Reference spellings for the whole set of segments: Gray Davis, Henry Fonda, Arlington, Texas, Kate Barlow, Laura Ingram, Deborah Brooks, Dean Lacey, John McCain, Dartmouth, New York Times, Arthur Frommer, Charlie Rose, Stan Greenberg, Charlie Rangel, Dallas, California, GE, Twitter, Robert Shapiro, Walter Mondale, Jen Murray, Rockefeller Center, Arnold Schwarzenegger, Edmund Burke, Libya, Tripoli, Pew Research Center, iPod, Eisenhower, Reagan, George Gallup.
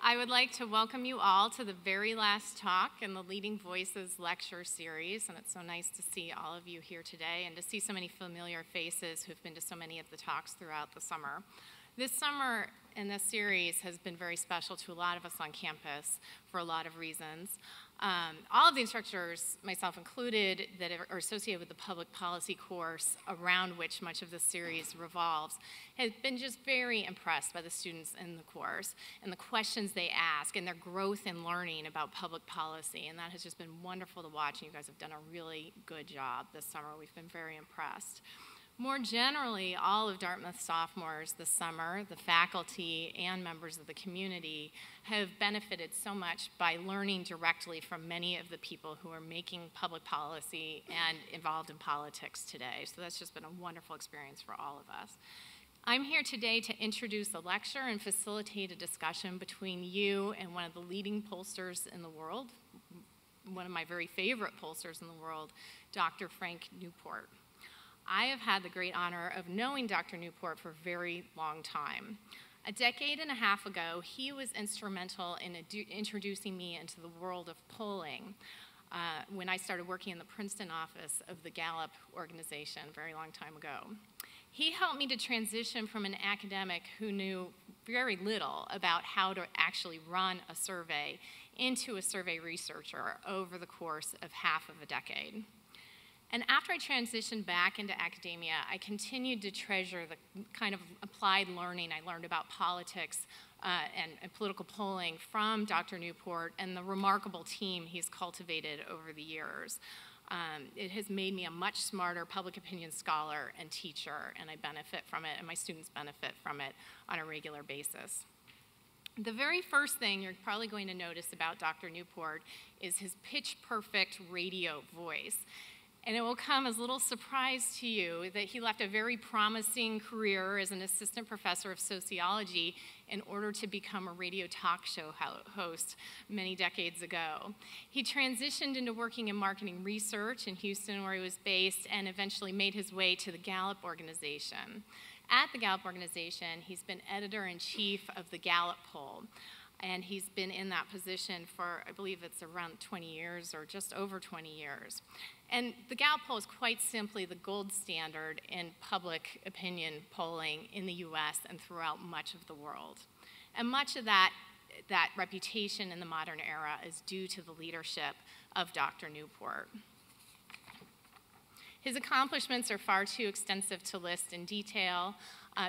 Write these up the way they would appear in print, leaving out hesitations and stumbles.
I would like to welcome you all to the very last talk in the Leading Voices lecture series, and it's so nice to see all of you here today and to see so many familiar faces who've been to so many of the talks throughout the summer. This summer in this series has been very special to a lot of us on campus for a lot of reasons. All of the instructors, myself included, that are associated with the public policy course around which much of the series revolves, have been just very impressed by the students in the course and the questions they ask and their growth in learning about public policy, and that has just been wonderful to watch, and you guys have done a really good job this summer. We've been very impressed. More generally, all of Dartmouth's sophomores this summer, the faculty and members of the community, have benefited so much by learning directly from many of the people who are making public policy and involved in politics today. So that's just been a wonderful experience for all of us. I'm here today to introduce the lecture and facilitate a discussion between you and one of the leading pollsters in the world, one of my very favorite pollsters in the world, Dr. Frank Newport. I have had the great honor of knowing Dr. Newport for a very long time. A decade and a half ago, he was instrumental in introducing me into the world of polling when I started working in the Princeton office of the Gallup organization a very long time ago. He helped me to transition from an academic who knew very little about how to actually run a survey into a survey researcher over the course of half of a decade. And after I transitioned back into academia, I continued to treasure the kind of applied learning I learned about politics and political polling from Dr. Newport and the remarkable team he's cultivated over the years. It has made me a much smarter public opinion scholar and teacher, and I benefit from it, and my students benefit from it on a regular basis. The very first thing you're probably going to notice about Dr. Newport is his pitch-perfect radio voice. And it will come as a little surprise to you that he left a very promising career as an assistant professor of sociology in order to become a radio talk show host many decades ago. He transitioned into working in marketing research in Houston, where he was based, and eventually made his way to the Gallup organization. At the Gallup organization, he's been editor-in-chief of the Gallup Poll. And he's been in that position for, I believe it's around 20 years or just over 20 years. And the Gallup poll is quite simply the gold standard in public opinion polling in the US and throughout much of the world. And much of that reputation in the modern era is due to the leadership of Dr. Newport. His accomplishments are far too extensive to list in detail.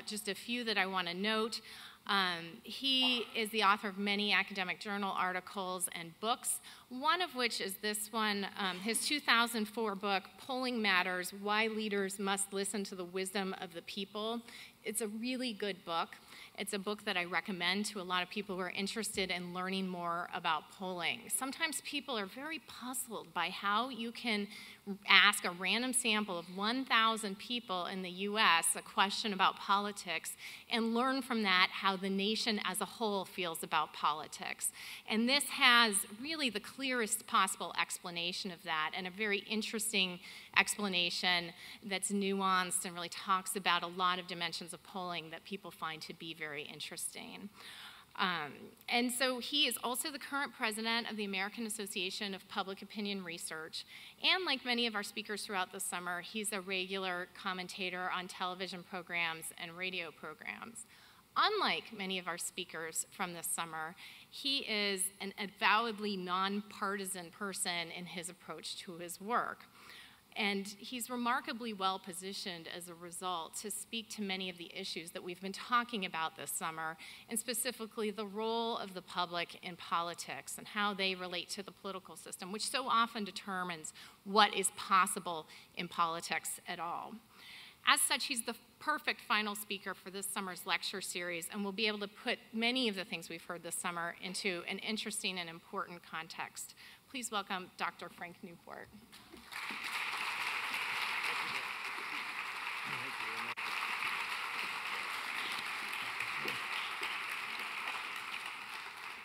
Just a few that I want to note. He is the author of many academic journal articles and books, one of which is this one, his 2004 book, Polling Matters, Why Leaders Must Listen to the Wisdom of the People. It's a really good book. It's a book that I recommend to a lot of people who are interested in learning more about polling. Sometimes people are very puzzled by how you can ask a random sample of 1,000 people in the US a question about politics and learn from that how the nation as a whole feels about politics. And this has really the clearest possible explanation of that, and a very interesting explanation that's nuanced and really talks about a lot of dimensions of polling that people find to be very interesting. And so he is also the current president of the American Association of Public Opinion Research, and like many of our speakers throughout the summer, he's a regular commentator on television programs and radio programs. Unlike many of our speakers from this summer, he is an avowedly nonpartisan person in his approach to his work. And he's remarkably well positioned as a result to speak to many of the issues that we've been talking about this summer, and specifically the role of the public in politics and how they relate to the political system, which so often determines what is possible in politics at all. As such, he's the perfect final speaker for this summer's lecture series, and we'll be able to put many of the things we've heard this summer into an interesting and important context. Please welcome Dr. Frank Newport.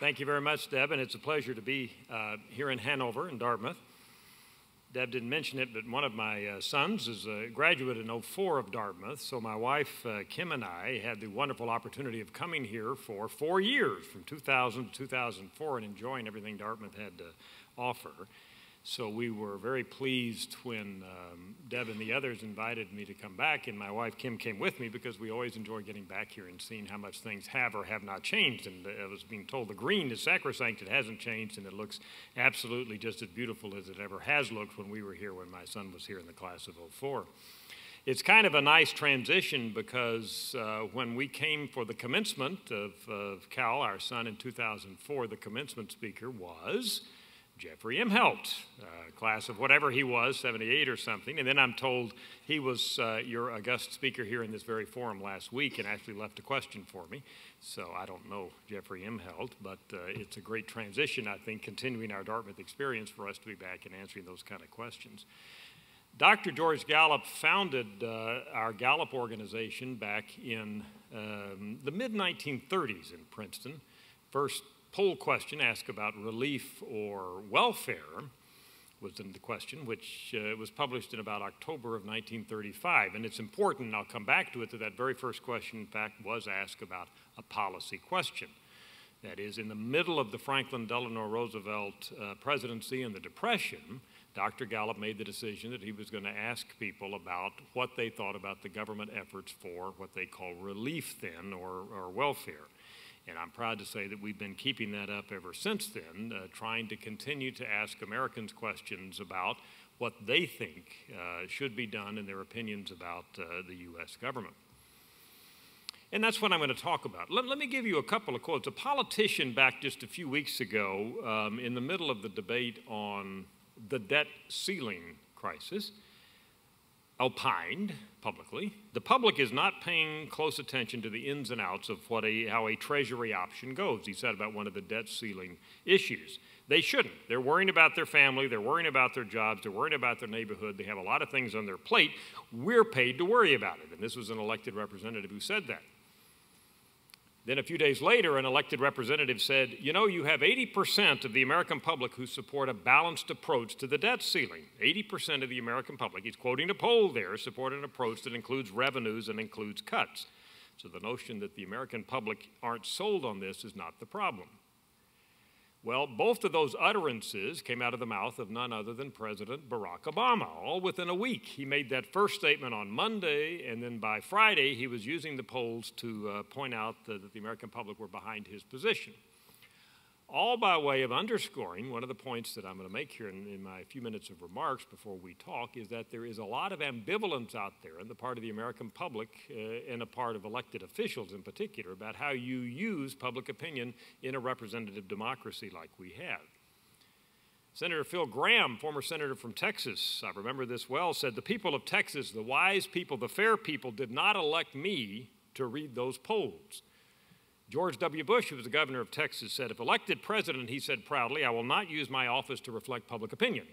Thank you very much, Deb, and it's a pleasure to be here in Hanover and Dartmouth. Deb didn't mention it, but one of my sons is a graduate in '04 of Dartmouth, so my wife, Kim, and I had the wonderful opportunity of coming here for 4 years, from 2000 to 2004, and enjoying everything Dartmouth had to offer. So we were very pleased when Deb and the others invited me to come back, and my wife, Kim, came with me because we always enjoy getting back here and seeing how much things have or have not changed. And I was being told the green is sacrosanct, it hasn't changed, and it looks absolutely just as beautiful as it ever has looked when we were here, when my son was here in the class of '04. It's kind of a nice transition because when we came for the commencement of Cal, our son, in 2004, the commencement speaker was Jeffrey Immelt, class of whatever he was, 78 or something. And then I'm told he was your august speaker here in this very forum last week and actually left a question for me. So I don't know Jeffrey Immelt, but it's a great transition, I think, continuing our Dartmouth experience for us to be back and answering those kind of questions. Dr. George Gallup founded our Gallup organization back in the mid-1930s in Princeton. First poll question asked about relief or welfare was the question, which was published in about October of 1935. And it's important, and I'll come back to it, that that very first question, in fact, was asked about a policy question. That is, in the middle of the Franklin Delano Roosevelt presidency and the Depression, Dr. Gallup made the decision that he was going to ask people about what they thought about the government efforts for what they call relief then, or welfare. And I'm proud to say that we've been keeping that up ever since then, trying to continue to ask Americans questions about what they think should be done and their opinions about the U.S. government. And that's what I'm going to talk about. Let me give you a couple of quotes. A politician back just a few weeks ago, in the middle of the debate on the debt ceiling crisis, opined publicly, the public is not paying close attention to the ins and outs of how a Treasury option goes, he said about one of the debt ceiling issues. They shouldn't. They're worrying about their family, they're worrying about their jobs, they're worrying about their neighborhood, they have a lot of things on their plate. We're paid to worry about it. And this was an elected representative who said that. Then a few days later, an elected representative said, you know, you have 80% of the American public who support a balanced approach to the debt ceiling. 80% of the American public, he's quoting a poll there, support an approach that includes revenues and includes cuts. So the notion that the American public aren't sold on this is not the problem. Well, both of those utterances came out of the mouth of none other than President Barack Obama, all within a week. He made that first statement on Monday, and then by Friday, he was using the polls to point out that the American public were behind his position. All by way of underscoring one of the points that I'm going to make here in my few minutes of remarks before we talk, is that there is a lot of ambivalence out there on the part of the American public and a part of elected officials in particular about how you use public opinion in a representative democracy like we have. Senator Phil Gramm, former senator from Texas, I remember this well, said, "The people of Texas, the wise people, the fair people, did not elect me to read those polls." George W. Bush, who was the governor of Texas, said, if elected president, he said proudly, I will not use my office to reflect public opinion.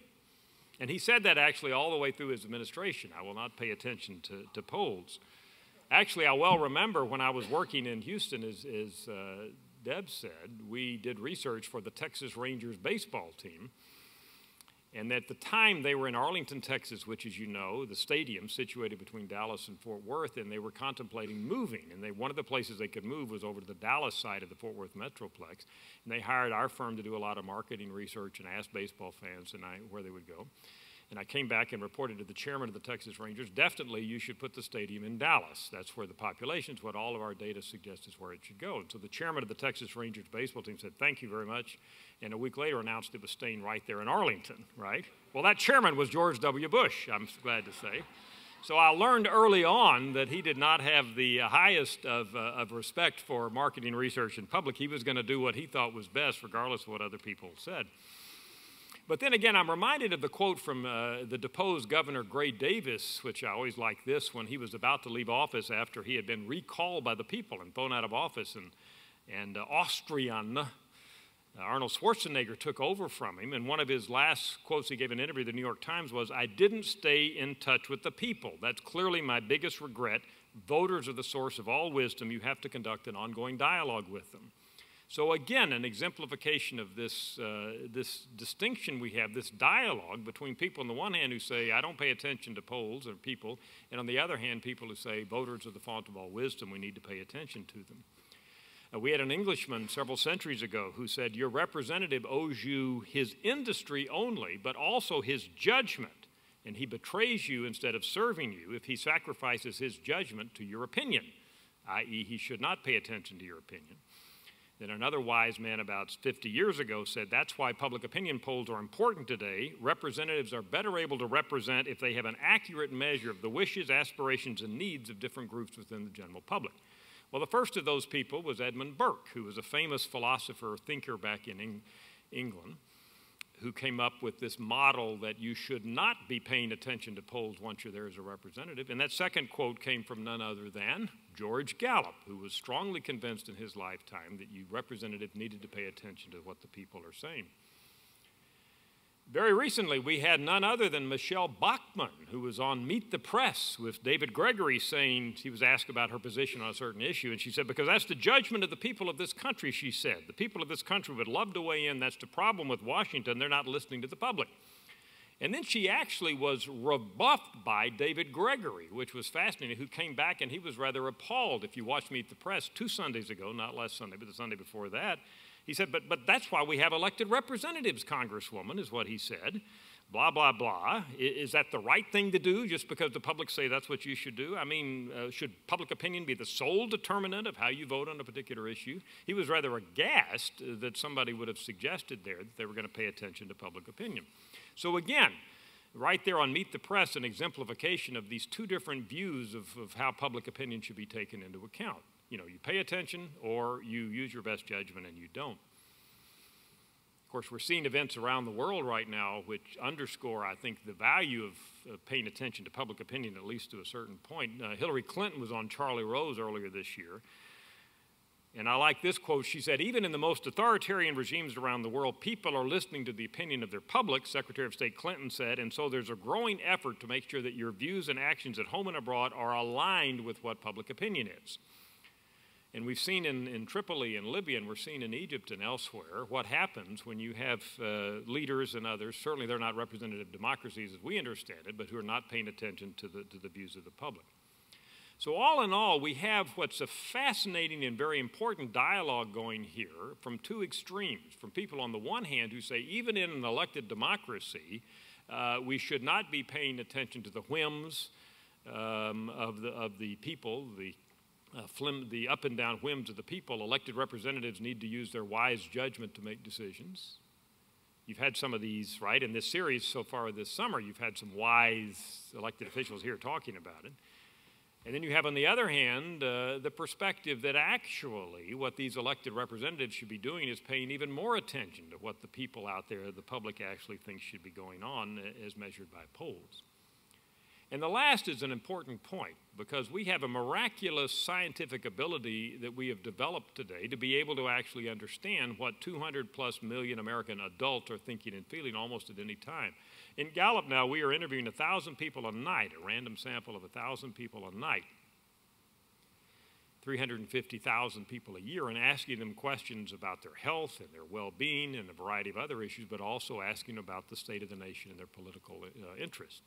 And he said that actually all the way through his administration. I will not pay attention to polls. Actually, I well remember when I was working in Houston, as Deb said, we did research for the Texas Rangers baseball team. And at the time, they were in Arlington, Texas, which, as you know, the stadium situated between Dallas and Fort Worth, and they were contemplating moving. And one of the places they could move was over to the Dallas side of the Fort Worth Metroplex. And they hired our firm to do a lot of marketing research and asked baseball fans where they would go. And I came back and reported to the chairman of the Texas Rangers, definitely you should put the stadium in Dallas. That's where the population's, what all of our data suggests is where it should go. And so the chairman of the Texas Rangers baseball team said, thank you very much. And a week later announced it was staying right there in Arlington, right? Well, that chairman was George W. Bush, I'm glad to say. So I learned early on that he did not have the highest of respect for marketing research in public. He was going to do what he thought was best, regardless of what other people said. But then again, I'm reminded of the quote from the deposed Governor Gray Davis, which I always like this, when he was about to leave office after he had been recalled by the people and thrown out of office, and Austrian Arnold Schwarzenegger took over from him, and one of his last quotes he gave in an interview to the New York Times was, I didn't stay in touch with the people. That's clearly my biggest regret. Voters are the source of all wisdom. You have to conduct an ongoing dialogue with them. So again, an exemplification of this, this distinction we have, this dialogue between people on the one hand who say, I don't pay attention to polls or people, and on the other hand, people who say, voters are the fount of all wisdom, we need to pay attention to them. We had an Englishman several centuries ago who said, your representative owes you his industry only, but also his judgment, and he betrays you instead of serving you if he sacrifices his judgment to your opinion, i.e., he should not pay attention to your opinion. Then another wise man about 50 years ago said, that's why public opinion polls are important today. Representatives are better able to represent if they have an accurate measure of the wishes, aspirations, and needs of different groups within the general public. Well, the first of those people was Edmund Burke, who was a famous philosopher, thinker back in England, who came up with this model that you should not be paying attention to polls once you're there as a representative. And that second quote came from none other than George Gallup, who was strongly convinced in his lifetime that you representatives needed to pay attention to what the people are saying. Very recently, we had none other than Michelle Bachmann, who was on Meet the Press with David Gregory saying, she was asked about her position on a certain issue, and she said, because that's the judgment of the people of this country, she said. The people of this country would love to weigh in. That's the problem with Washington. They're not listening to the public. And then she actually was rebuffed by David Gregory, which was fascinating, who came back and he was rather appalled. If you watched Meet the Press 2 Sundays ago, not last Sunday, but the Sunday before that, he said, but that's why we have elected representatives, Congresswoman, is what he said. Blah, blah, blah. Is that the right thing to do just because the public say that's what you should do? I mean, should public opinion be the sole determinant of how you vote on a particular issue? He was rather aghast that somebody would have suggested there that they were going to pay attention to public opinion. So again, right there on Meet the Press, an exemplification of these two different views of how public opinion should be taken into account. You know, you pay attention or you use your best judgment and you don't. Of course, we're seeing events around the world right now which underscore, I think, the value of paying attention to public opinion, at least to a certain point. Hillary Clinton was on Charlie Rose earlier this year. And I like this quote. She said, even in the most authoritarian regimes around the world, people are listening to the opinion of their public, Secretary of State Clinton said, and so there's a growing effort to make sure that your views and actions at home and abroad are aligned with what public opinion is. And we've seen in Tripoli and Libya, and we're seeing in Egypt and elsewhere, what happens when you have leaders and others, certainly they're not representative democracies as we understand it, but who are not paying attention to the views of the public. So all in all, we have what's a fascinating and very important dialogue going here from two extremes, from people on the one hand who say even in an elected democracy, we should not be paying attention to the whims of the people, the up and down whims of the people. Elected representatives need to use their wise judgment to make decisions. You've had some of these, right? In this series so far this summer, you've had some wise elected officials here talking about it. And then you have, on the other hand, the perspective that actually what these elected representatives should be doing is paying even more attention to what the people out there, the public, actually thinks should be going on as measured by polls. And the last is an important point, because we have a miraculous scientific ability that we have developed today to be able to actually understand what 200+ million American adults are thinking and feeling almost at any time. In Gallup now, we are interviewing 1,000 people a night, a random sample of 1,000 people a night, 350,000 people a year, and asking them questions about their health and their well-being and a variety of other issues, but also asking about the state of the nation and their political interests.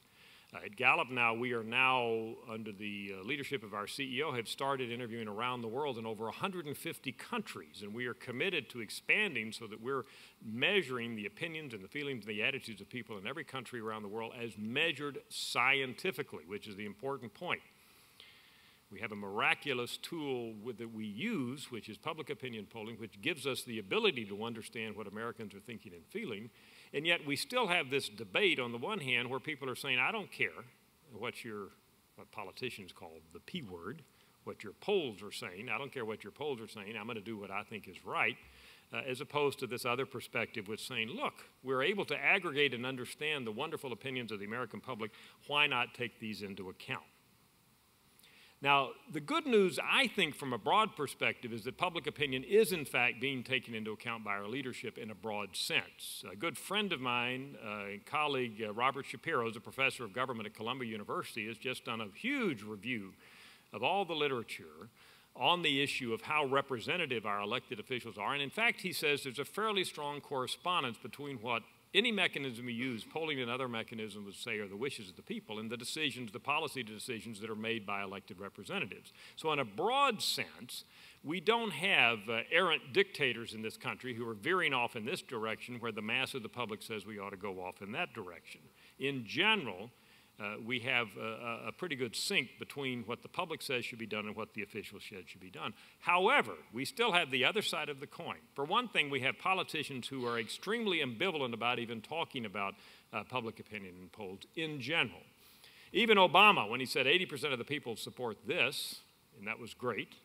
At Gallup now, we are now, under the leadership of our CEO, have started interviewing around the world in over 150 countries, and we are committed to expanding so that we're measuring the opinions and the feelings and the attitudes of people in every country around the world as measured scientifically, which is the important point. We have a miraculous tool that we use, which is public opinion polling, which gives us the ability to understand what Americans are thinking and feeling. And yet we still have this debate on the one hand where people are saying, I don't care what your, what politicians call the P word, what your polls are saying. I don't care what your polls are saying. I'm going to do what I think is right, as opposed to this other perspective which is saying, look, we're able to aggregate and understand the wonderful opinions of the American public. Why not take these into account? Now, the good news, I think, from a broad perspective is that public opinion is, in fact, being taken into account by our leadership in a broad sense. A good friend of mine, a colleague, Robert Shapiro, is a professor of government at Columbia University, has just done a huge review of all the literature on the issue of how representative our elected officials are. And in fact, he says there's a fairly strong correspondence between what any mechanism you use, polling and other mechanisms, would say are the wishes of the people and the decisions, the policy decisions that are made by elected representatives. So in a broad sense, we don't have errant dictators in this country who are veering off in this direction where the mass of the public says we ought to go off in that direction. In general, we have a pretty good sync between what the public says should be done and what the officials said should be done. However, we still have the other side of the coin. For one thing, we have politicians who are extremely ambivalent about even talking about public opinion in polls in general. Even Obama, when he said 80% of the people support this, and that was great,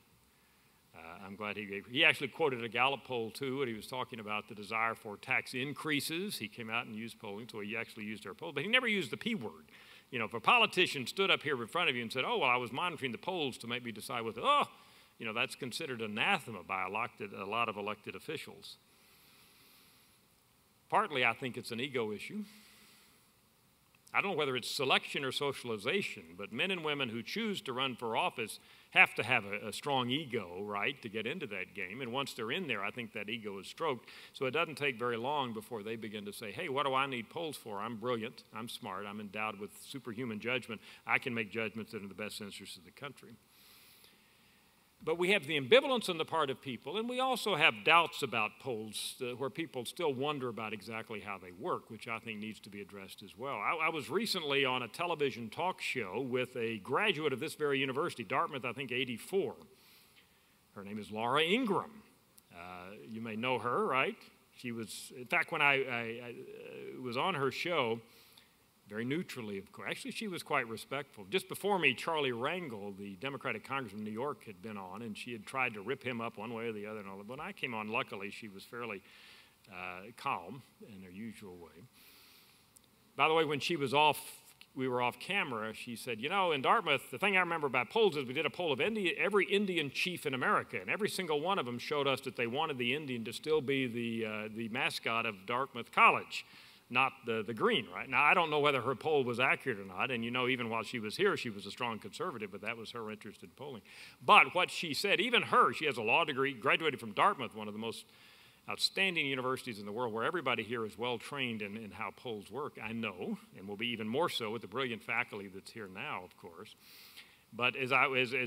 I'm glad he actually quoted a Gallup poll, too, and he was talking about the desire for tax increases. He came out and used polling, so he actually used our poll, but he never used the P word. You know, if a politician stood up here in front of you and said, oh, well, I was monitoring the polls to make me decide what, oh, you know, that's considered anathema by a lot of elected officials. Partly, I think it's an ego issue. I don't know whether it's selection or socialization, but men and women who choose to run for office have to have a strong ego, right, to get into that game. And once they're in there, I think that ego is stroked. So it doesn't take very long before they begin to say, hey, what do I need polls for? I'm brilliant. I'm smart. I'm endowed with superhuman judgment. I can make judgments that are in the best interest of the country. But we have the ambivalence on the part of people, and we also have doubts about polls where people still wonder about exactly how they work, which I think needs to be addressed as well. I was recently on a television talk show with a graduate of this very university, Dartmouth, I think, 84. Her name is Laura Ingram. You may know her, right? She was, in fact, when I was on her show, very neutrally, of course. Actually, she was quite respectful. Just before me, Charlie Rangel, the Democratic congressman of New York, had been on, and she had tried to rip him up one way or the other. And all that. When I came on, luckily, she was fairly calm in her usual way. By the way, when she was off, we were off camera, she said, you know, in Dartmouth, the thing I remember about polls is we did a poll of every Indian chief in America, and every single one of them showed us that they wanted the Indian to still be the mascot of Dartmouth College. Not the green, right? Now, I don't know whether her poll was accurate or not, and you know, even while she was here, she was a strong conservative, but that was her interest in polling. But what she said, even her, she has a law degree, graduated from Dartmouth, one of the most outstanding universities in the world, where everybody here is well-trained in how polls work, I know, and will be even more so with the brilliant faculty that's here now, of course. But as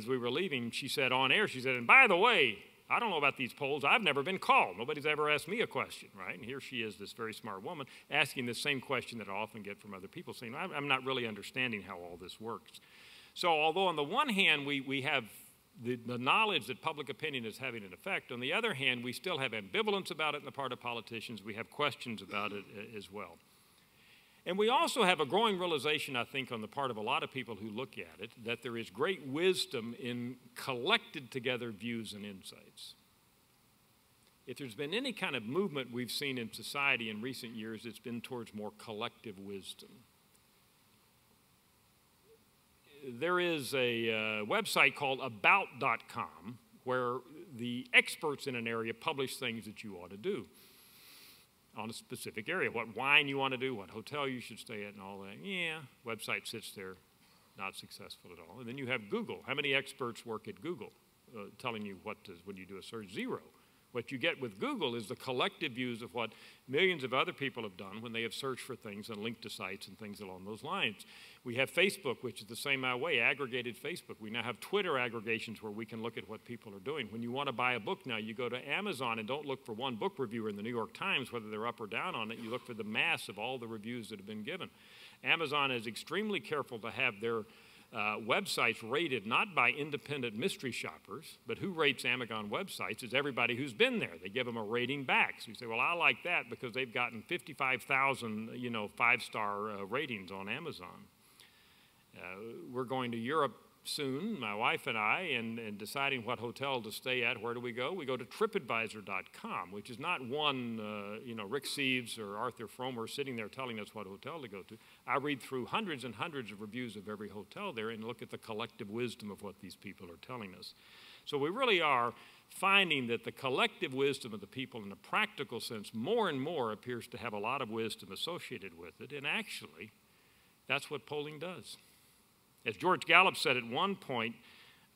we were leaving, she said on air, she said, and by the way, I don't know about these polls. I've never been called. Nobody's ever asked me a question, right? And here she is, this very smart woman, asking the same question that I often get from other people, saying, I'm not really understanding how all this works. So although on the one hand, we have the knowledge that public opinion is having an effect, on the other hand, we still have ambivalence about it on the part of politicians. We have questions about it as well. And we also have a growing realization, I think, on the part of a lot of people who look at it, that there is great wisdom in collected together views and insights. If there's been any kind of movement we've seen in society in recent years, it's been towards more collective wisdom. There is a website called about.com where the experts in an area publish things that you ought to do on a specific area, what wine you want to do, what hotel you should stay at and all that. Yeah, website sits there, not successful at all. And then you have Google. How many experts work at Google telling you what does when you do a search? Zero. What you get with Google is the collective views of what millions of other people have done when they have searched for things and linked to sites and things along those lines. We have Facebook, which is the same way, aggregated Facebook. We now have Twitter aggregations where we can look at what people are doing. When you want to buy a book now, you go to Amazon and don't look for one book reviewer in the New York Times, whether they're up or down on it. You look for the mass of all the reviews that have been given. Amazon is extremely careful to have their websites rated not by independent mystery shoppers, but who rates Amazon websites is everybody who's been there. They give them a rating back. So you say, well, I like that because they've gotten 55,000, you know, five-star ratings on Amazon. We're going to Europe soon, my wife and I, and deciding what hotel to stay at. Where do we go? We go to TripAdvisor.com, which is not one, you know, Rick Steves or Arthur Frommer sitting there telling us what hotel to go to. I read through hundreds and hundreds of reviews of every hotel there and look at the collective wisdom of what these people are telling us. So we really are finding that the collective wisdom of the people in a practical sense more and more appears to have a lot of wisdom associated with it. And actually, that's what polling does. As George Gallup said at one point,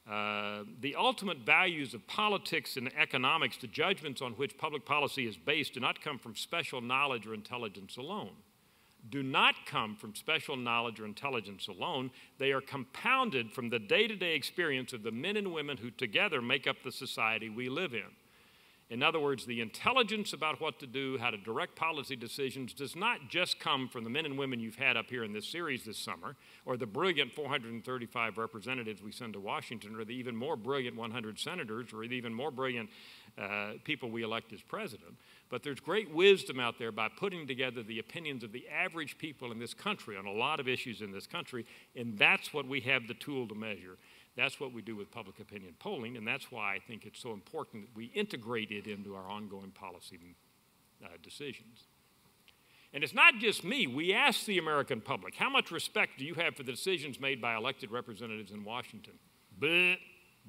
The ultimate values of politics and economics, the judgments on which public policy is based, do not come from special knowledge or intelligence alone. Do not come from special knowledge or intelligence alone. They are compounded from the day-to-day experience of the men and women who together make up the society we live in. In other words, the intelligence about what to do, how to direct policy decisions, does not just come from the men and women you've had up here in this series this summer, or the brilliant 435 representatives we send to Washington, or the even more brilliant 100 senators, or the even more brilliant people we elect as president. But there's great wisdom out there by putting together the opinions of the average people in this country on a lot of issues in this country, and that's what we have the tool to measure. That's what we do with public opinion polling, and that's why I think it's so important that we integrate it into our ongoing policy decisions. And it's not just me. We ask the American public, how much respect do you have for the decisions made by elected representatives in Washington? Bleh,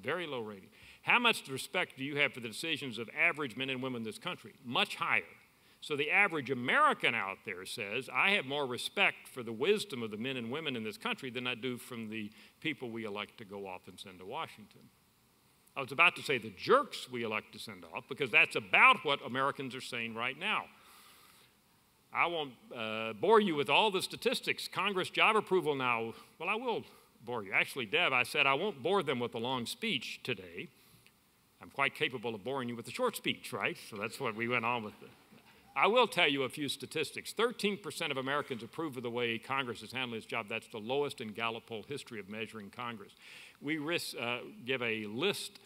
very low rating. How much respect do you have for the decisions of average men and women in this country? Much higher. So the average American out there says, I have more respect for the wisdom of the men and women in this country than I do from the people we elect to go off and send to Washington. I was about to say the jerks we elect to send off, because that's about what Americans are saying right now. I won't bore you with all the statistics. Congress job approval now, well, I will bore you. Actually, Deb, I said I won't bore them with a long speech today. I'm quite capable of boring you with a short speech, right? So that's what we went on with. I will tell you a few statistics. 13% of Americans approve of the way Congress is handling its job. That's the lowest in Gallup poll history of measuring Congress. We give a list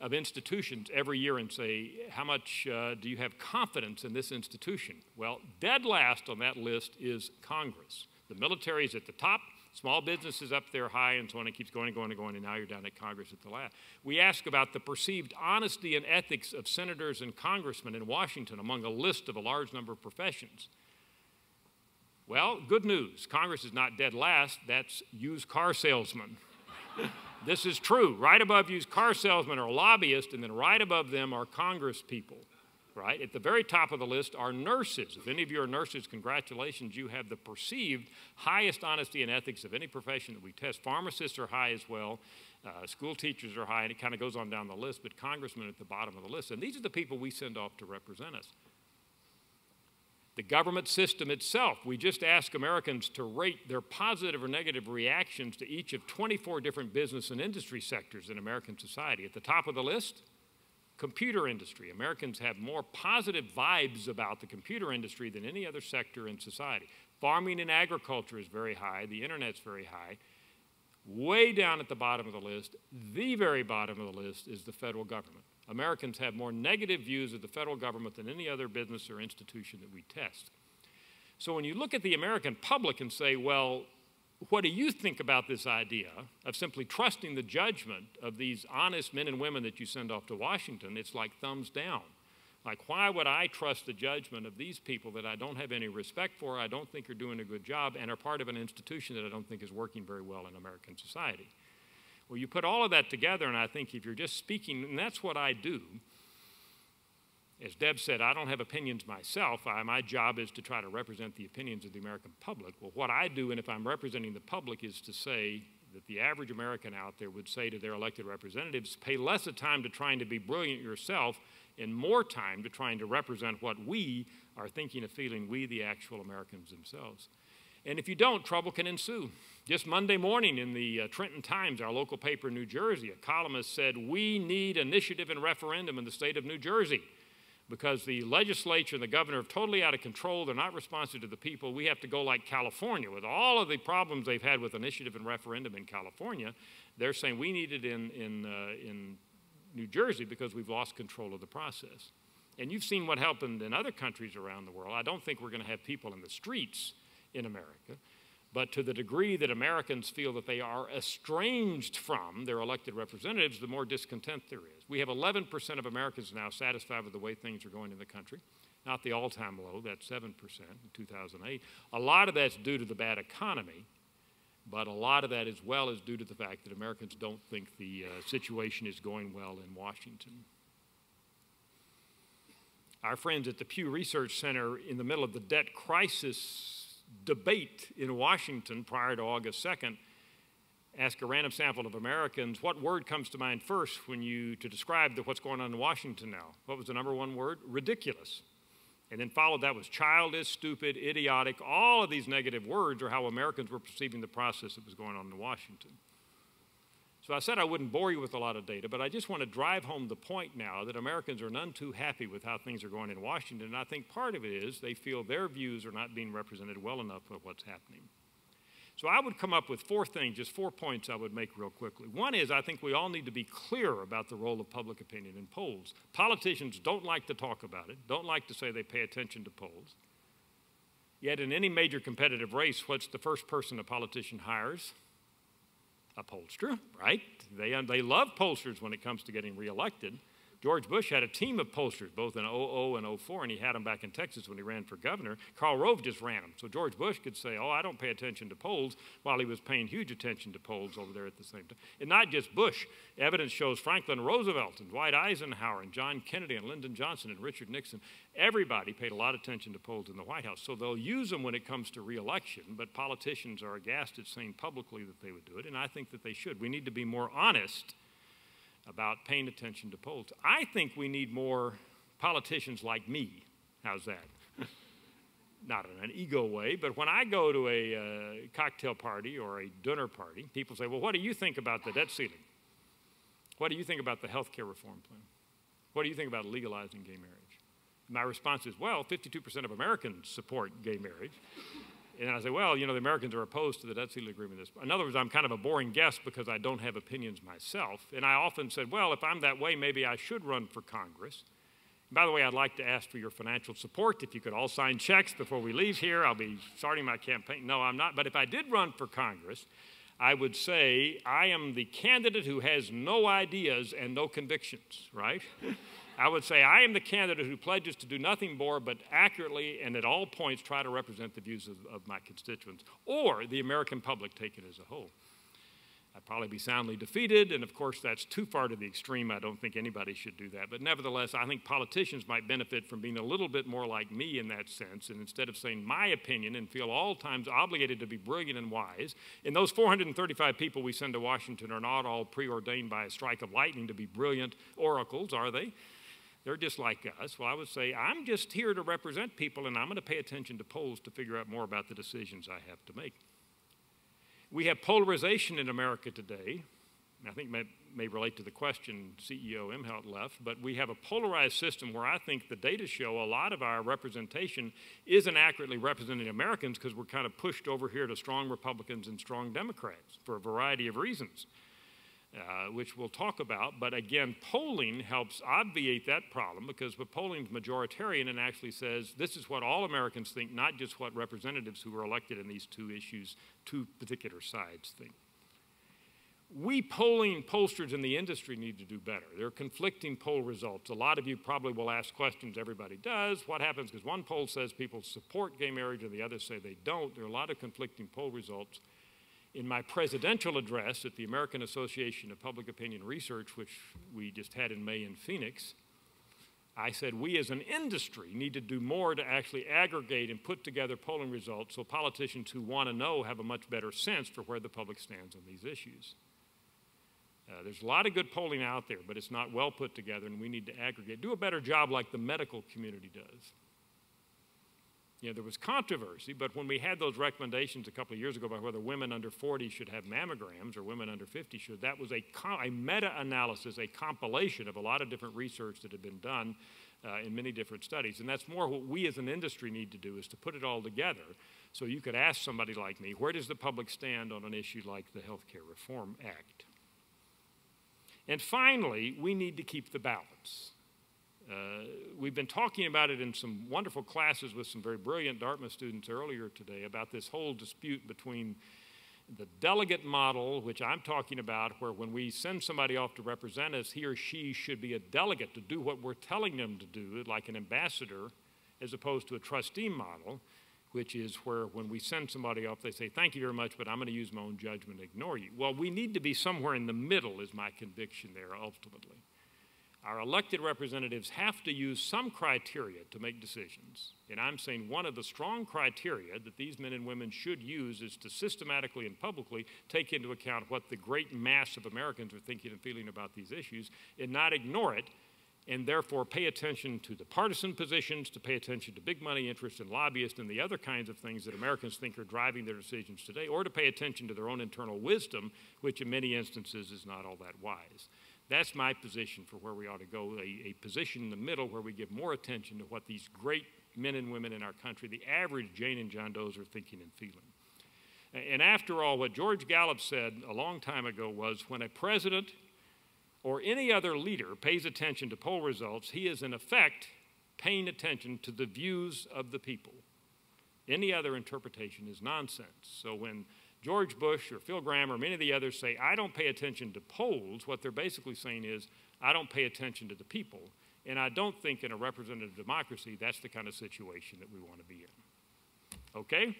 of institutions every year and say, how much do you have confidence in this institution? Well, dead last on that list is Congress. The military is at the top, small business is up there high, and so on. It keeps going and going and going, and now you're down at Congress at the last. We ask about the perceived honesty and ethics of senators and congressmen in Washington among a list of a large number of professions. Well, good news. Congress is not dead last. That's used car salesmen. This is true. Right above used car salesmen are lobbyists, and then right above them are Congress people. Right? At the very top of the list are nurses. If any of you are nurses, congratulations, you have the perceived highest honesty and ethics of any profession that we test. Pharmacists are high as well. School teachers are high, and it kind of goes on down the list, but congressmen at the bottom of the list. And these are the people we send off to represent us. The government system itself, we just ask Americans to rate their positive or negative reactions to each of 24 different business and industry sectors in American society. At the top of the list, computer industry. Americans have more positive vibes about the computer industry than any other sector in society. Farming and agriculture is very high. The internet's very high. Way down at the bottom of the list, the very bottom of the list, is the federal government. Americans have more negative views of the federal government than any other business or institution that we test. So when you look at the American public and say, well, what do you think about this idea of simply trusting the judgment of these honest men and women that you send off to Washington? It's like thumbs down. Like, why would I trust the judgment of these people that I don't have any respect for, I don't think are doing a good job, and are part of an institution that I don't think is working very well in American society? Well, you put all of that together, and I think if you're just speaking, and that's what I do. As Deb said, I don't have opinions myself. My job is to try to represent the opinions of the American public. Well, what I do, and if I'm representing the public, is to say that the average American out there would say to their elected representatives, pay less of time to trying to be brilliant yourself and more time to trying to represent what we are thinking and feeling, we, the actual Americans themselves. And if you don't, trouble can ensue. Just Monday morning in the Trenton Times, our local paper in New Jersey, a columnist said, we need initiative and referendum in the state of New Jersey, because the legislature and the governor are totally out of control. They're not responsive to the people. We have to go like California. With all of the problems they've had with initiative and referendum in California, they're saying we need it in New Jersey because we've lost control of the process. And you've seen what happened in other countries around the world. I don't think we're going to have people in the streets in America. But to the degree that Americans feel that they are estranged from their elected representatives, the more discontent there is. We have 11% of Americans now satisfied with the way things are going in the country. Not the all-time low, that's 7% in 2008. A lot of that's due to the bad economy, but a lot of that as well is due to the fact that Americans don't think the situation is going well in Washington. Our friends at the Pew Research Center, in the middle of the debt crisis debate in Washington prior to August 2nd, ask a random sample of Americans, what word comes to mind first when you, to describe what's going on in Washington now? What was the number one word? Ridiculous. And then followed that was childish, stupid, idiotic. All of these negative words are how Americans were perceiving the process that was going on in Washington. So I said I wouldn't bore you with a lot of data, but I just want to drive home the point now that Americans are none too happy with how things are going in Washington, and I think part of it is they feel their views are not being represented well enough of what's happening. So I would come up with four things, just 4 points I would make real quickly. One is I think we all need to be clear about the role of public opinion in polls. Politicians don't like to talk about it, don't like to say they pay attention to polls. Yet in any major competitive race, what's the first person a politician hires? A pollster, right? They love pollsters when it comes to getting reelected. George Bush had a team of pollsters, both in 00 and 04, and he had them back in Texas when he ran for governor. Karl Rove just ran them. So George Bush could say, oh, I don't pay attention to polls, while he was paying huge attention to polls over there at the same time. And not just Bush. Evidence shows Franklin Roosevelt and Dwight Eisenhower and John Kennedy and Lyndon Johnson and Richard Nixon. Everybody paid a lot of attention to polls in the White House. So they'll use them when it comes to re-election, but politicians are aghast at saying publicly that they would do it, and I think that they should. We need to be more honest about paying attention to polls. I think we need more politicians like me. How's that? Not in an ego way, but when I go to a cocktail party or a dinner party, people say, well, what do you think about the debt ceiling? What do you think about the health care reform plan? What do you think about legalizing gay marriage? My response is, well, 52% of Americans support gay marriage. And I say, well, you know, the Americans are opposed to the debt ceiling agreement. In other words, I'm kind of a boring guest because I don't have opinions myself. And I often said, well, if I'm that way, maybe I should run for Congress. And by the way, I'd like to ask for your financial support. If you could all sign checks before we leave here, I'll be starting my campaign. No, I'm not. But if I did run for Congress, I would say I am the candidate who has no ideas and no convictions, right? I would say I am the candidate who pledges to do nothing more but accurately and at all points try to represent the views of my constituents or the American public taken as a whole. I'd probably be soundly defeated, and of course that's too far to the extreme. I don't think anybody should do that. But nevertheless, I think politicians might benefit from being a little bit more like me in that sense, and instead of saying my opinion and feel all times obligated to be brilliant and wise, and those 435 people we send to Washington are not all preordained by a strike of lightning to be brilliant oracles, are they? They're just like us. Well, I would say, I'm just here to represent people, and I'm going to pay attention to polls to figure out more about the decisions I have to make. We have polarization in America today. And I think that may relate to the question CEO Immelt left, but we have a polarized system where I think the data show a lot of our representation isn't accurately representing Americans because we're kind of pushed over here to strong Republicans and strong Democrats for a variety of reasons. Which we'll talk about, but again, polling helps obviate that problem because the polling's majoritarian and actually says this is what all Americans think, not just what representatives who were elected in these two issues, two particular sides think. We polling pollsters in the industry need to do better. There are conflicting poll results. A lot of you probably will ask questions, everybody does. What happens because one poll says people support gay marriage and the others say they don't. There are a lot of conflicting poll results. In my presidential address at the American Association of Public Opinion Research, which we just had in May in Phoenix, I said we as an industry need to do more to actually aggregate and put together polling results so politicians who want to know have a much better sense for where the public stands on these issues. There's a lot of good polling out there, but it's not well put together, and we need to aggregate. Do a better job like the medical community does. You know, there was controversy, but when we had those recommendations a couple of years ago about whether women under 40 should have mammograms or women under 50 should, that was a meta-analysis, a compilation of a lot of different research that had been done in many different studies. And that's more what we as an industry need to do is to put it all together so you could ask somebody like me, where does the public stand on an issue like the Health Care Reform Act? And finally, we need to keep the balance. We've been talking about it in some wonderful classes with some very brilliant Dartmouth students earlier today about this whole dispute between the delegate model, which I'm talking about, where when we send somebody off to represent us, he or she should be a delegate to do what we're telling them to do, like an ambassador, as opposed to a trustee model, which is where when we send somebody off, they say, thank you very much, but I'm going to use my own judgment and ignore you. Well, we need to be somewhere in the middle is my conviction there, ultimately. our elected representatives have to use some criteria to make decisions. And I'm saying one of the strong criteria that these men and women should use is to systematically and publicly take into account what the great mass of Americans are thinking and feeling about these issues and not ignore it, and therefore pay attention to the partisan positions, to pay attention to big money interests and lobbyists and the other kinds of things that Americans think are driving their decisions today, or to pay attention to their own internal wisdom, which in many instances is not all that wise. That's my position for where we ought to go, a position in the middle where we give more attention to what these great men and women in our country, the average Jane and John Does, are thinking and feeling. And after all, what George Gallup said a long time ago was, when a president or any other leader pays attention to poll results, he is in effect paying attention to the views of the people. Any other interpretation is nonsense. So when George Bush or Phil Gramm or many of the others say, I don't pay attention to polls, what they're basically saying is, I don't pay attention to the people. And I don't think in a representative democracy, that's the kind of situation that we want to be in. Okay?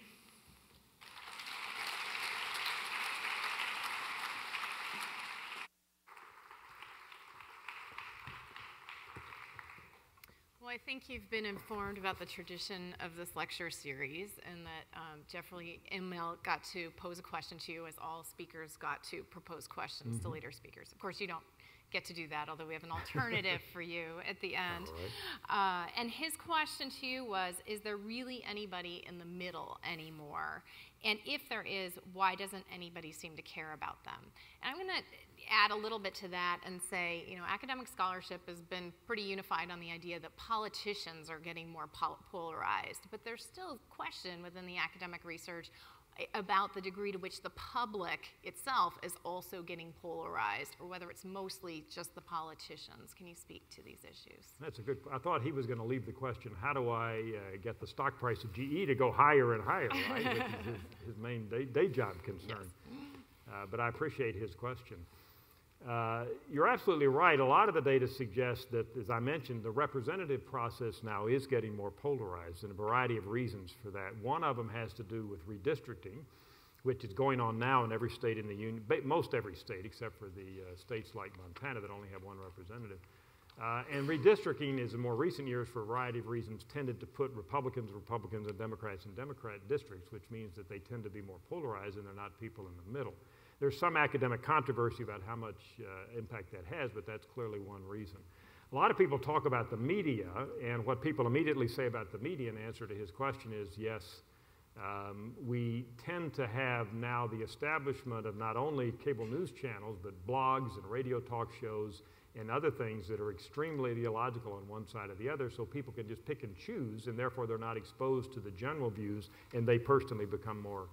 I think you've been informed about the tradition of this lecture series and that Jeffrey Immelt got to pose a question to you as all speakers got to propose questions to later speakers. Of course, you don't get to do that, although we have an alternative for you at the end. Right. And his question to you was, is there really anybody in the middle anymore? And if there is, why doesn't anybody seem to care about them? And I'm going to add a little bit to that and say, you know, academic scholarship has been pretty unified on the idea that politicians are getting more polarized, but there's still a question within the academic research about the degree to which the public itself is also getting polarized, or whether it's mostly just the politicians. Can you speak to these issues? That's a good, I thought he was going to leave the question, how do I get the stock price of GE to go higher and higher, right? Which is his main day job concern. Yes. But I appreciate his question. You're absolutely right. A lot of the data suggests that, as I mentioned, the representative process now is getting more polarized, and a variety of reasons for that. One of them has to do with redistricting, which is going on now in every state in the union, most every state except for the states like Montana that only have one representative. And redistricting is, in more recent years, for a variety of reasons, tended to put Republicans in Republicans and Democrats in Democrat districts, which means that they tend to be more polarized and they're not people in the middle. There's some academic controversy about how much impact that has, but that's clearly one reason. A lot of people talk about the media, and what people immediately say about the media in answer to his question is, yes, we tend to have now the establishment of not only cable news channels, but blogs and radio talk shows and other things that are extremely ideological on one side or the other, so people can just pick and choose, and therefore they're not exposed to the general views, and they personally become more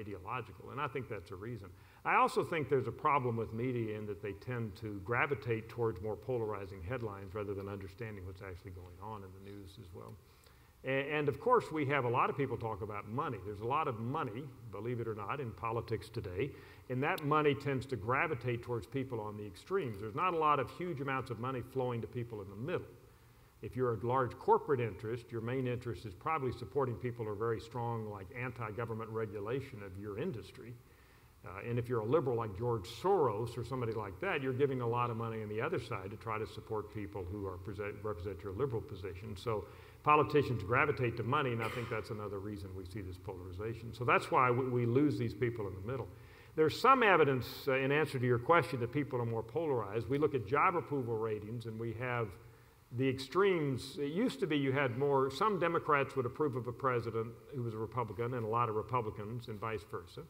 ideological, and I think that's a reason. I also think there's a problem with media in that they tend to gravitate towards more polarizing headlines rather than understanding what's actually going on in the news as well. And of course, we have a lot of people talk about money. There's a lot of money, believe it or not, in politics today, and that money tends to gravitate towards people on the extremes. There's not a lot of huge amounts of money flowing to people in the middle. If you're a large corporate interest, your main interest is probably supporting people who are very strong, like anti-government regulation of your industry. And if you're a liberal like George Soros or somebody like that, you're giving a lot of money on the other side to try to support people who are represent your liberal position. So politicians gravitate to money, and I think that's another reason we see this polarization. So that's why we lose these people in the middle. There's some evidence, in answer to your question, that people are more polarized. We look at job approval ratings, and we have the extremes. It used to be you had more, some Democrats would approve of a president who was a Republican and a lot of Republicans and vice versa.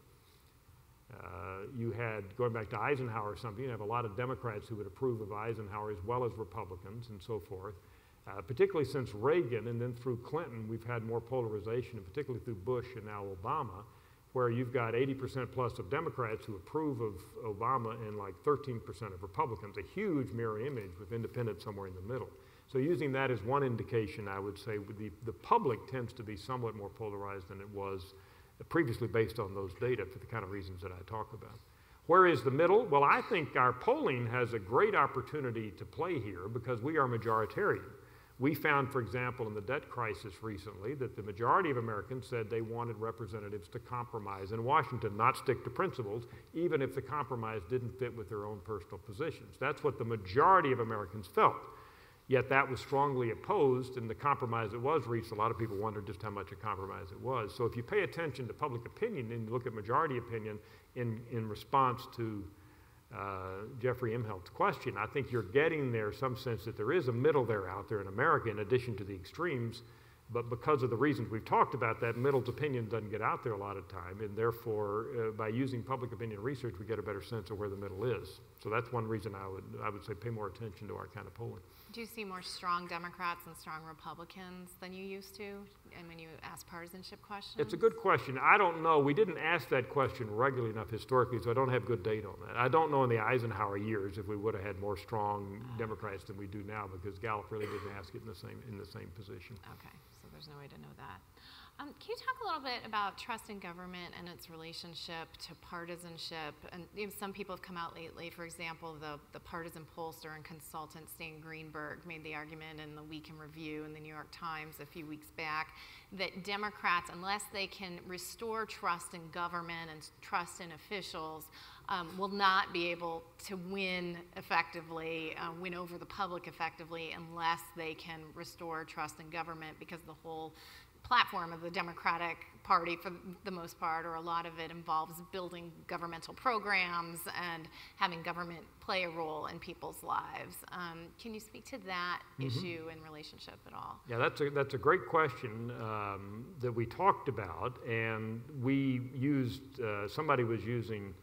You had, going back to Eisenhower or something, you have a lot of Democrats who would approve of Eisenhower as well as Republicans and so forth. Particularly since Reagan and then through Clinton, we've had more polarization, and particularly through Bush and now Obama, where you've got 80% plus of Democrats who approve of Obama and like 13% of Republicans, a huge mirror image with independents somewhere in the middle. So using that as one indication, I would say the public tends to be somewhat more polarized than it was previously based on those data for the kind of reasons that I talk about. Where is the middle? Well, I think our polling has a great opportunity to play here because we are majoritarian. We found, for example, in the debt crisis recently, that the majority of Americans said they wanted representatives to compromise in Washington, not stick to principles, even if the compromise didn't fit with their own personal positions. That's what the majority of Americans felt. Yet that was strongly opposed, and the compromise that was reached, a lot of people wondered just how much a compromise it was. So if you pay attention to public opinion and you look at majority opinion in response to Jeffrey Immelt's question, I think you're getting there some sense that there is a middle there out there in America in addition to the extremes, but because of the reasons we've talked about, that middle's opinion doesn't get out there a lot of time, and therefore by using public opinion research we get a better sense of where the middle is. So that's one reason I would say pay more attention to our kind of polling. Do you see more strong Democrats and strong Republicans than you used to? And when you ask partisanship questions? It's a good question. I don't know. We didn't ask that question regularly enough historically, so I don't have good data on that. I don't know in the Eisenhower years if we would have had more strong Democrats than we do now, because Gallup really didn't ask it in the same position. Okay, so there's no way to know that. Can you talk a little bit about trust in government and its relationship to partisanship? And you know, some people have come out lately, for example, the partisan pollster and consultant Stan Greenberg made the argument in the Week in Review in the New York Times a few weeks back that Democrats, unless they can restore trust in government and trust in officials, will not be able to win effectively, win over the public effectively, unless they can restore trust in government, because the whole platform of the Democratic Party, for the most part, or a lot of it, involves building governmental programs and having government play a role in people's lives. Can you speak to that issue in relationship at all? Yeah, that's a great question that we talked about, and we used, somebody was using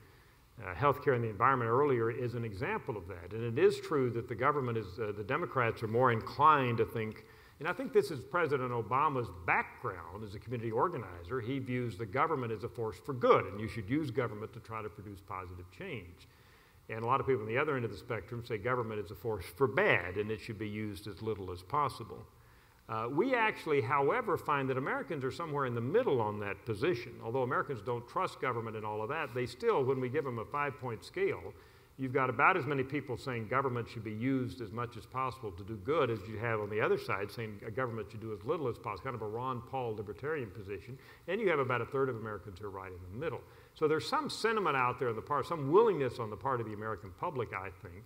healthcare and the environment earlier as an example of that. And it is true that the government is, the Democrats are more inclined to think. And I think this is President Obama's background as a community organizer. He views the government as a force for good, and you should use government to try to produce positive change. And a lot of people on the other end of the spectrum say government is a force for bad, and it should be used as little as possible. We actually, however, find that Americans are somewhere in the middle on that position. Although Americans don't trust government and all of that, they still, when we give them a 5-point scale, you've got about as many people saying government should be used as much as possible to do good as you have on the other side saying government should do as little as possible, kind of a Ron Paul libertarian position. And you have about a third of Americans who are right in the middle. So there's some sentiment out there on the part, some willingness on the part of the American public, I think,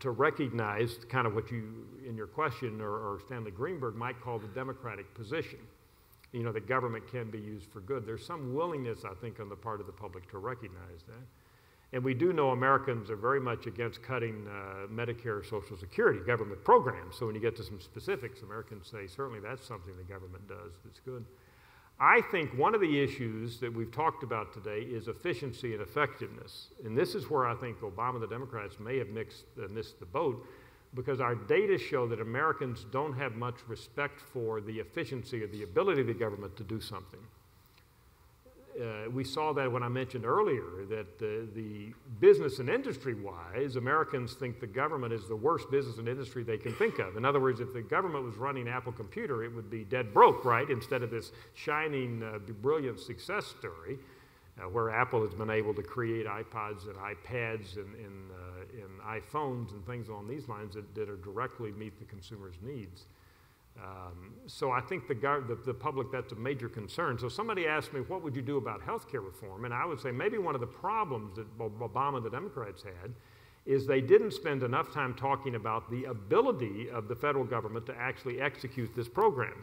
to recognize kind of what you, in your question, or Stanley Greenberg might call the Democratic position. You know, that government can be used for good. There's some willingness, I think, on the part of the public to recognize that. And we do know Americans are very much against cutting Medicare, Social Security, government programs. So when you get to some specifics, Americans say, certainly that's something the government does that's good. I think one of the issues that we've talked about today is efficiency and effectiveness. And this is where I think Obama and the Democrats may have missed the boat, because our data show that Americans don't have much respect for the efficiency or the ability of the government to do something. We saw that when I mentioned earlier that the business and industry-wise, Americans think the government is the worst business and industry they can think of. In other words, if the government was running Apple Computer, it would be dead broke, right, instead of this shining, brilliant success story where Apple has been able to create iPods and iPads and iPhones and things along these lines that are directly meet the consumer's needs. So I think the public, that's a major concern. So somebody asked me, what would you do about healthcare reform? And I would say maybe one of the problems that Obama and the Democrats had is they didn't spend enough time talking about the ability of the federal government to actually execute this program.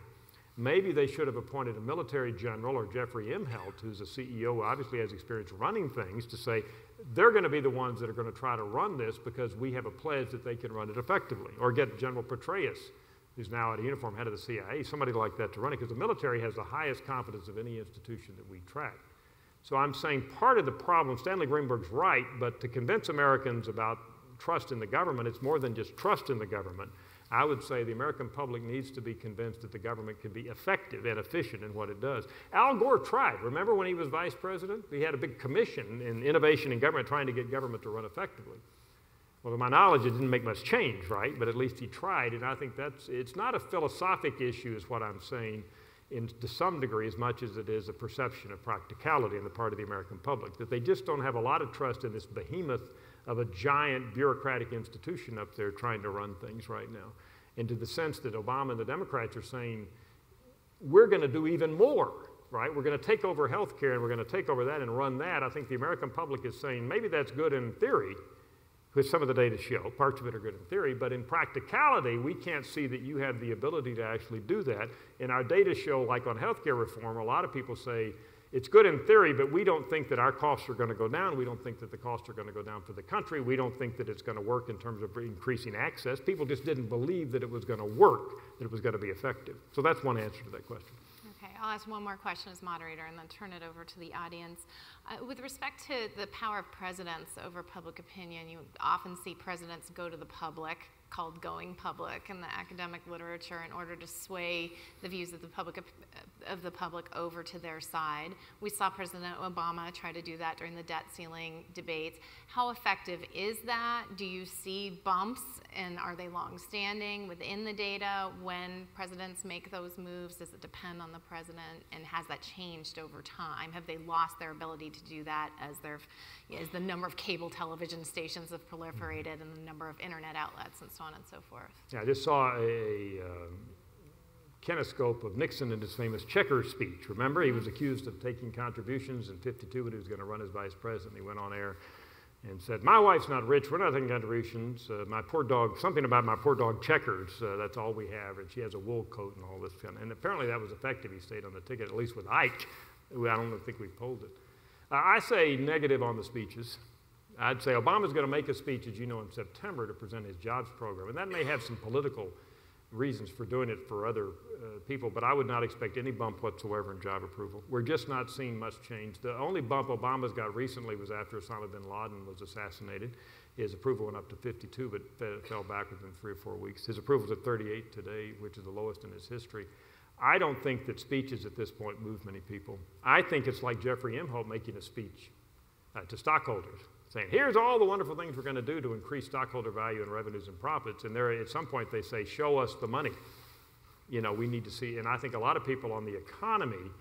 Maybe they should have appointed a military general or Jeffrey Immelt, who's a CEO who obviously has experience running things, to say they're going to be the ones that are going to try to run this because we have a pledge that they can run it effectively. Or get General Petraeus, who's now at a uniform head of the CIA, somebody like that to run it, because the military has the highest confidence of any institution that we track. So I'm saying part of the problem, Stanley Greenberg's right, but to convince Americans about trust in the government, it's more than just trust in the government. I would say the American public needs to be convinced that the government can be effective and efficient in what it does. Al Gore tried. Remember when he was vice president? He had a big commission in innovation in government trying to get government to run effectively. Well, to my knowledge, it didn't make much change, right? But at least he tried, and I think it's not a philosophic issue is what I'm saying to some degree, as much as it is a perception of practicality on the part of the American public, that they just don't have a lot of trust in this behemoth of a giant bureaucratic institution up there trying to run things right now. and to the sense that Obama and the Democrats are saying, we're going to do even more, right? We're going to take over health care and we're going to take over that and run that. I think the American public is saying maybe that's good in theory, because some of the data show parts of it are good in theory, but in practicality, we can't see that you have the ability to actually do that. And our data show, like on health care reform, a lot of people say, it's good in theory, but we don't think that our costs are going to go down. We don't think that the costs are going to go down for the country. We don't think that it's going to work in terms of increasing access. People just didn't believe that it was going to work, that it was going to be effective. So that's one answer to that question. Okay, I'll ask one more question as moderator and then turn it over to the audience. With respect to the power of presidents over public opinion, you often see presidents go to the public, called going public in the academic literature, in order to sway the views of the public over to their side. We saw President Obama try to do that during the debt ceiling debates. How effective is that? Do you see bumps, and are they long-standing within the data when presidents make those moves? Does it depend on the president, and has that changed over time? Have they lost their ability to do that as the number of cable television stations have proliferated and the number of internet outlets and so on and so forth? Yeah, I just saw a kinescope of Nixon in his famous checkers speech. Remember, he was accused of taking contributions in '52 when he was going to run as vice president. He went on air and said, my wife's not rich, we're not taking contributions, my poor dog, something about my poor dog Checkers, that's all we have, and she has a wool coat and all this kind of, and apparently that was effective. He stayed on the ticket, at least with Ike, who I don't think we polled it. I say negative on the speeches. I'd say Obama's going to make a speech, as you know, in September to present his jobs program, and that may have some political reasons for doing it for other people, but I would not expect any bump whatsoever in job approval. We're just not seeing much change. The only bump Obama's got recently was after Osama bin Laden was assassinated. His approval went up to 52, but fell back within 3 or 4 weeks. His approval's at 38 today, which is the lowest in his history. I don't think that speeches at this point move many people. I think it's like Jeffrey Immelt making a speech to stockholders, saying, here's all the wonderful things we're going to do to increase stockholder value and revenues and profits. And there, at some point they say, show us the money. You know, we need to see. And I think a lot of people on the economy,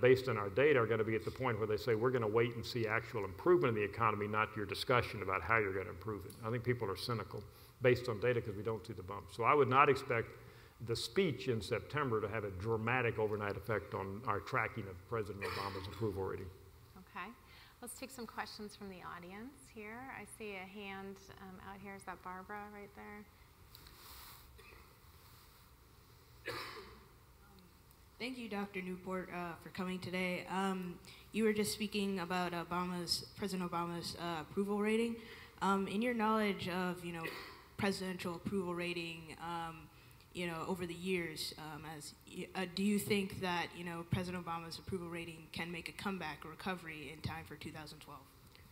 based on our data, are going to be at the point where they say, we're going to wait and see actual improvement in the economy, not your discussion about how you're going to improve it. I think people are cynical based on data because we don't see the bump. So I would not expect the speech in September to have a dramatic overnight effect on our tracking of President Obama's approval rating. Okay. Let's take some questions from the audience here. I see a hand out here. Is that Barbara right there? Thank you, Dr. Newport, for coming today. You were just speaking about President Obama's approval rating. In your knowledge of, you know, presidential approval rating, you know, over the years, do you think that, you know, President Obama's approval rating can make a comeback or recovery in time for 2012?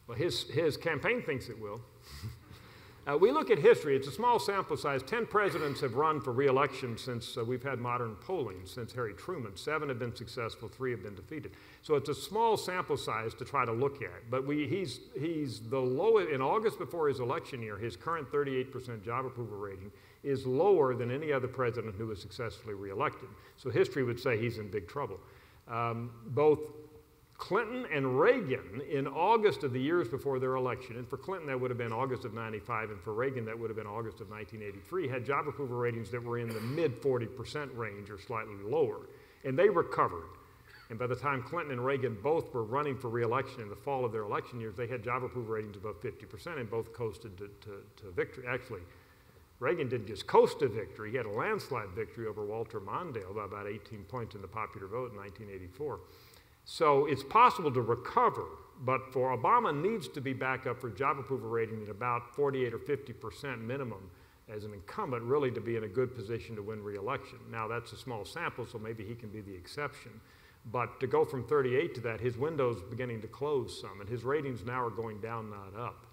Well, his campaign thinks it will. We look at history. It's a small sample size. 10 presidents have run for re-election since we've had modern polling, since Harry Truman. 7 have been successful, 3 have been defeated. So it's a small sample size to try to look at. But he's the lowest, in August before his election year, his current 38% job approval rating is lower than any other president who was successfully reelected. So history would say he's in big trouble. Both Clinton and Reagan, in August of the years before their election, and for Clinton that would have been August of '95, and for Reagan that would have been August of 1983, had job approval ratings that were in the mid 40% range or slightly lower. And they recovered. And by the time Clinton and Reagan both were running for re-election in the fall of their election years, they had job approval ratings above 50% and both coasted to victory. Actually, Reagan didn't just coast to victory. He had a landslide victory over Walter Mondale by about 18 points in the popular vote in 1984. So it's possible to recover, but for Obama needs to be back up for job approval rating at about 48 or 50% minimum as an incumbent, really, to be in a good position to win re-election. Now, that's a small sample, so maybe he can be the exception. But to go from 38 to that, his window's beginning to close some, and his ratings now are going down, not up.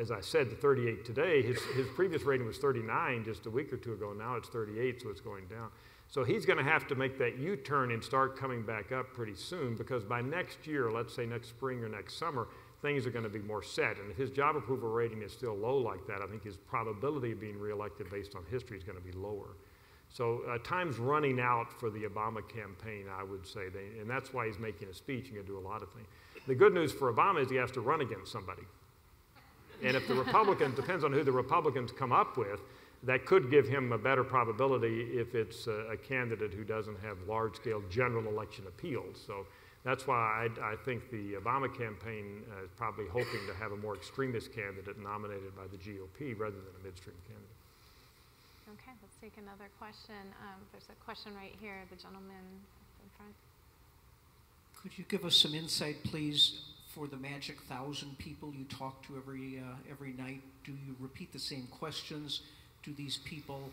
As I said, the 38 today, his previous rating was 39 just a week or two ago. Now it's 38, so it's going down. So he's going to have to make that U-turn and start coming back up pretty soon, because by next year, let's say next spring or next summer, things are going to be more set. And if his job approval rating is still low like that, I think his probability of being reelected based on history is going to be lower. So time's running out for the Obama campaign, I would say, and that's why he's making a speech and going to do a lot of things. The good news for Obama is he has to run against somebody. And if the Republicans, depends on who the Republicans come up with, That could give him a better probability if it's a candidate who doesn't have large-scale general election appeals. So that's why I think the Obama campaign is probably hoping to have a more extremist candidate nominated by the GOP rather than a midstream candidate. Okay, let's take another question. There's a question right here, the gentleman in front. Could you give us some insight, please, for the magic 1,000 people you talk to every night? Do you repeat the same questions? Do these people,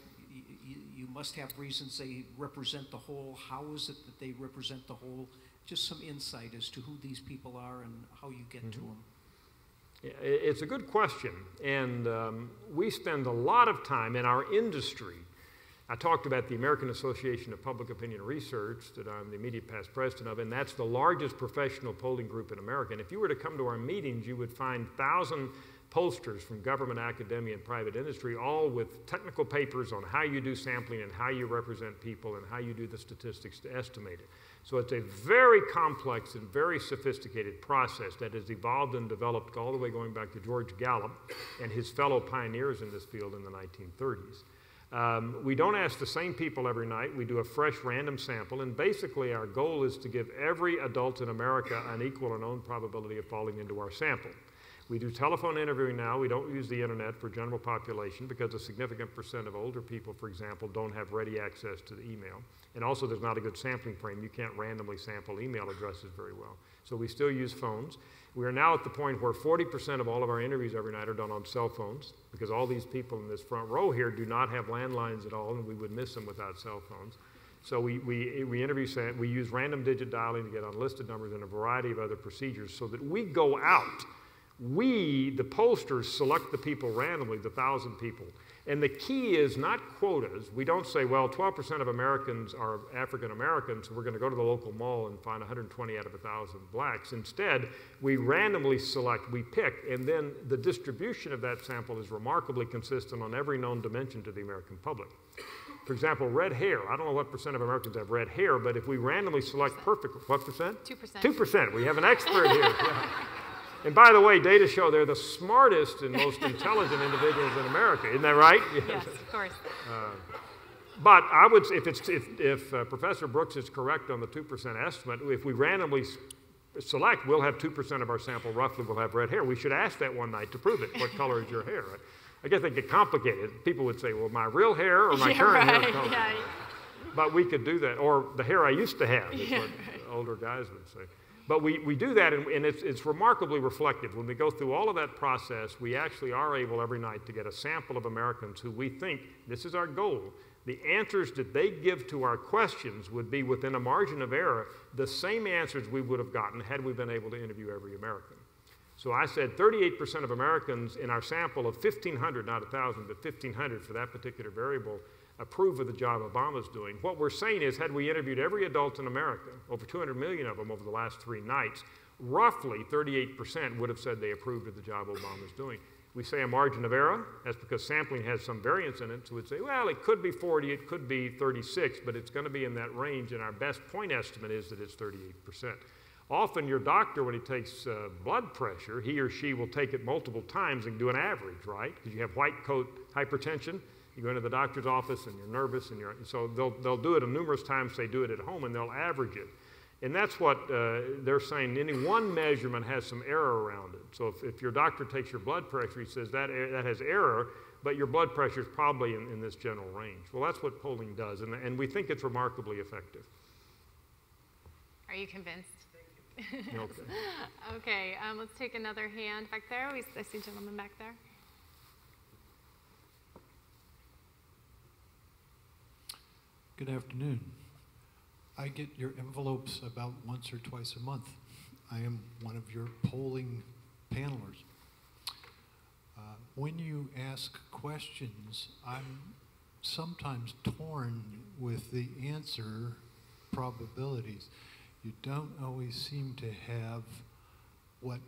you must have reasons they represent the whole. How is it that they represent the whole? Just some insight as to who these people are and how you get to them. It's a good question, and we spend a lot of time in our industry. I talked about the American Association of Public Opinion Research that I'm the immediate past president of, and that's the largest professional polling group in America. And if you were to come to our meetings, you would find 1,000 pollsters from government, academia, and private industry, all with technical papers on how you do sampling and how you represent people and how you do the statistics to estimate it. So it's a very complex and very sophisticated process that has evolved and developed all the way going back to George Gallup and his fellow pioneers in this field in the 1930s. We don't ask the same people every night. We do a fresh random sample, and basically our goal is to give every adult in America an equal and own probability of falling into our sample. We do telephone interviewing now. We don't use the internet for general population because a significant percent of older people, for example, don't have ready access to the email. And also there's not a good sampling frame. You can't randomly sample email addresses very well. So we still use phones. We are now at the point where 40% of all of our interviews every night are done on cell phones because all these people in this front row here do not have landlines at all, and we would miss them without cell phones. So we use random digit dialing to get unlisted numbers and a variety of other procedures so that we go out. We, the pollsters, select the people randomly, the 1,000 people. And the key is not quotas. We don't say, well, 12% of Americans are African Americans, so we're going to go to the local mall and find 120 out of 1,000 blacks. Instead, we randomly select, we pick, and then the distribution of that sample is remarkably consistent on every known dimension to the American public. For example, red hair. I don't know what percent of Americans have red hair, but if we randomly select perfectly, what percent? 2%. 2%. We have an expert here. Yeah. And by the way, data show they're the smartest and most intelligent individuals in America. Isn't that right? Yes, of course. But I would, if Professor Brooks is correct on the 2% estimate, if we randomly select, we'll have 2% of our sample roughly will have red hair. We should ask that one night to prove it. What color is your hair? Right? I guess they get complicated. People would say, well, my real hair or my current hair color? Yeah. But we could do that. Or the hair I used to have is what older guys would say. But we do that, and it's remarkably reflective. When we go through all of that process, we actually are able every night to get a sample of Americans who we think, this is our goal, the answers that they give to our questions would be within a margin of error the same answers we would have gotten had we been able to interview every American. So I said 38% of Americans in our sample of 1,500, not 1,000, but 1,500 for that particular variable, approve of the job Obama's doing. What we're saying is, had we interviewed every adult in America, over 200 million of them over the last 3 nights, roughly 38% would have said they approved of the job Obama's doing. We say a margin of error. That's because sampling has some variance in it, so we'd say, well, it could be 40, it could be 36, but it's going to be in that range, and our best point estimate is that it's 38%. Often your doctor, when he takes blood pressure, he or she will take it multiple times and do an average, right? Because you have white coat hypertension. You go into the doctor's office and you're nervous, and so they'll do it numerous times. They do it at home and they'll average it. And that's what they're saying. Any one measurement has some error around it. So if your doctor takes your blood pressure, he says that has error, but your blood pressure is probably in this general range. Well, that's what polling does, and we think it's remarkably effective. Are you convinced? Thank you. Okay. Okay, let's take another hand back there. I see a gentleman back there. Good afternoon. I get your envelopes about once or twice a month. I am one of your polling panelers. When you ask questions, I'm sometimes torn with the answer probabilities. You don't always seem to have what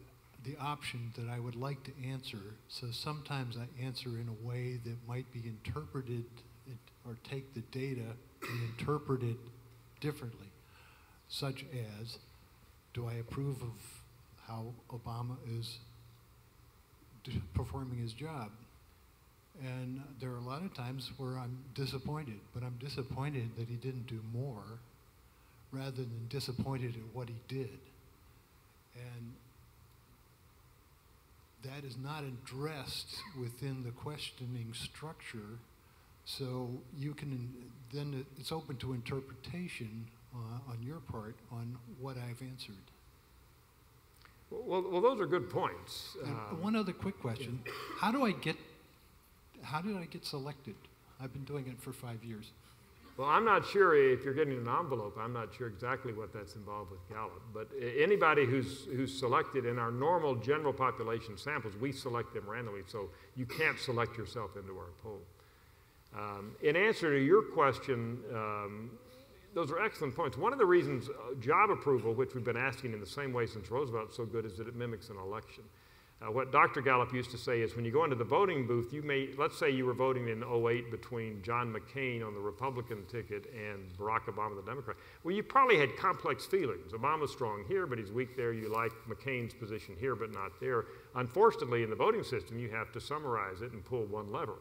the option that I would like to answer, so sometimes I answer in a way that might be interpreted or take the data and interpret it differently, such as, do I approve of how Obama is performing his job? And there are a lot of times where I'm disappointed, but I'm disappointed that he didn't do more rather than disappointed at what he did. And that is not addressed within the questioning structure, so you can, then it's open to interpretation on your part on what I've answered. Well, those are good points. One other quick question. How did I get selected? I've been doing it for 5 years. Well, I'm not sure if you're getting an envelope. I'm not sure exactly what that's involved with Gallup. But anybody who's selected in our normal general population samples, we select them randomly. So you can't select yourself into our poll. In answer to your question, those are excellent points. One of the reasons job approval, which we've been asking in the same way since Roosevelt, is so good is that it mimics an election. What Dr. Gallup used to say is when you go into the voting booth, you may, let's say you were voting in 08 between John McCain on the Republican ticket and Barack Obama, the Democrat. Well, you probably had complex feelings. Obama's strong here, but he's weak there. You like McCain's position here, but not there. Unfortunately, in the voting system, you have to summarize it and pull one lever.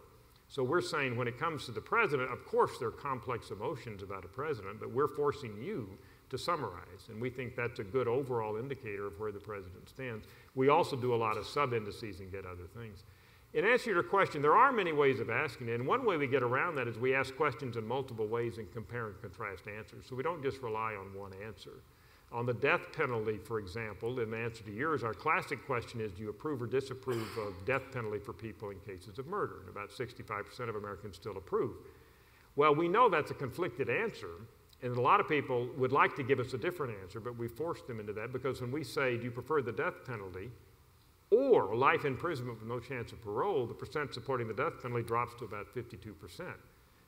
So we're saying when it comes to the president, of course there are complex emotions about a president, but we're forcing you to summarize. And we think that's a good overall indicator of where the president stands. We also do a lot of sub-indices and get other things. In answer to your question, there are many ways of asking it. And one way we get around that is we ask questions in multiple ways and compare and contrast answers. So we don't just rely on one answer. On the death penalty, for example, in answer to yours, our classic question is, do you approve or disapprove of death penalty for people in cases of murder? And about 65% of Americans still approve. Well, we know that's a conflicted answer. And a lot of people would like to give us a different answer, but we force them into that because when we say, do you prefer the death penalty or life imprisonment with no chance of parole, the percent supporting the death penalty drops to about 52%.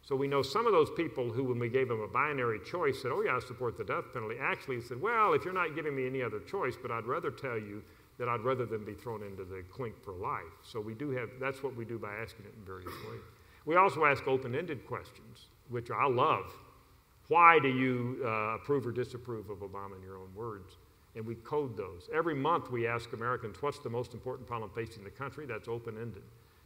So we know some of those people who, when we gave them a binary choice, said, oh yeah, I support the death penalty, actually said, well, if you're not giving me any other choice, but I'd rather tell you that I'd rather than be thrown into the clink for life. So we do have, that's what we do by asking it in various ways. We also ask open-ended questions, which I love. Why do you approve or disapprove of Obama in your own words? And we code those. Every month we ask Americans, what's the most important problem facing the country? That's open-ended.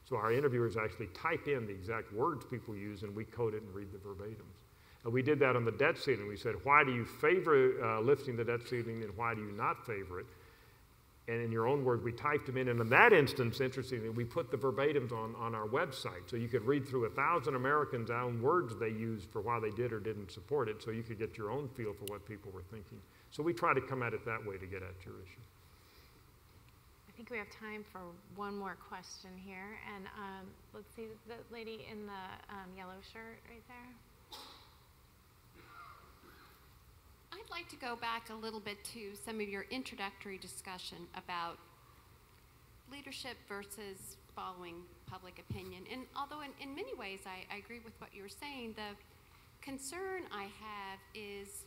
So our interviewers actually type in the exact words people use and we code it and read the verbatims. We did that on the debt ceiling. We said, why do you favor lifting the debt ceiling and why do you not favor it? And in your own word, we typed them in. And in that instance, interestingly, we put the verbatims on our website. So you could read through 1,000 Americans' own words they used for why they did or didn't support it. So you could get your own feel for what people were thinking. So we try to come at it that way to get at your issue. I think we have time for one more question here. And let's see, the lady in the yellow shirt right there. I'd like to go back a little bit to some of your introductory discussion about leadership versus following public opinion. And although in many ways I agree with what you were saying, the concern I have is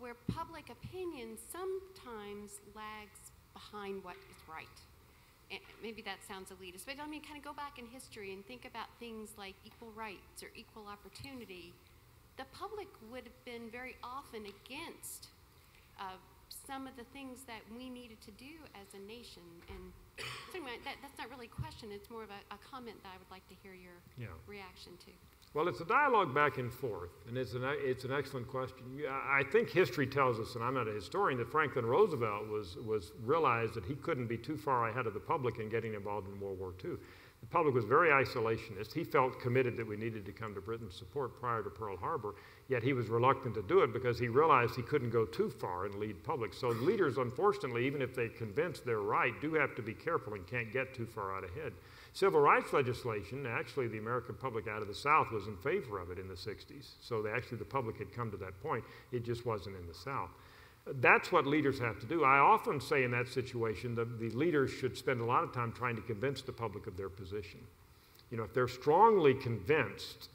where public opinion sometimes lags behind what is right. And maybe that sounds elitist, but I mean kind of go back in history and think about things like equal rights or equal opportunity. The public would have been very often against some of the things that we needed to do as a nation. And so anyway, that's not really a question. It's more of a comment that I would like to hear your reaction to. Well, it's a dialogue back and forth, and it's an excellent question. I think history tells us, and I'm not a historian, that Franklin Roosevelt realized that he couldn't be too far ahead of the public in getting involved in World War II. The public was very isolationist. He felt committed that we needed to come to Britain's support prior to Pearl Harbor, yet he was reluctant to do it because he realized he couldn't go too far and lead public. So leaders, unfortunately, even if they're convinced they're right, do have to be careful and can't get too far out ahead. Civil rights legislation, actually the American public out of the South was in favor of it in the 60s. So actually the public had come to that point. It just wasn't in the South. That's what leaders have to do. I often say in that situation that the leaders should spend a lot of time trying to convince the public of their position. You know, if they're strongly convinced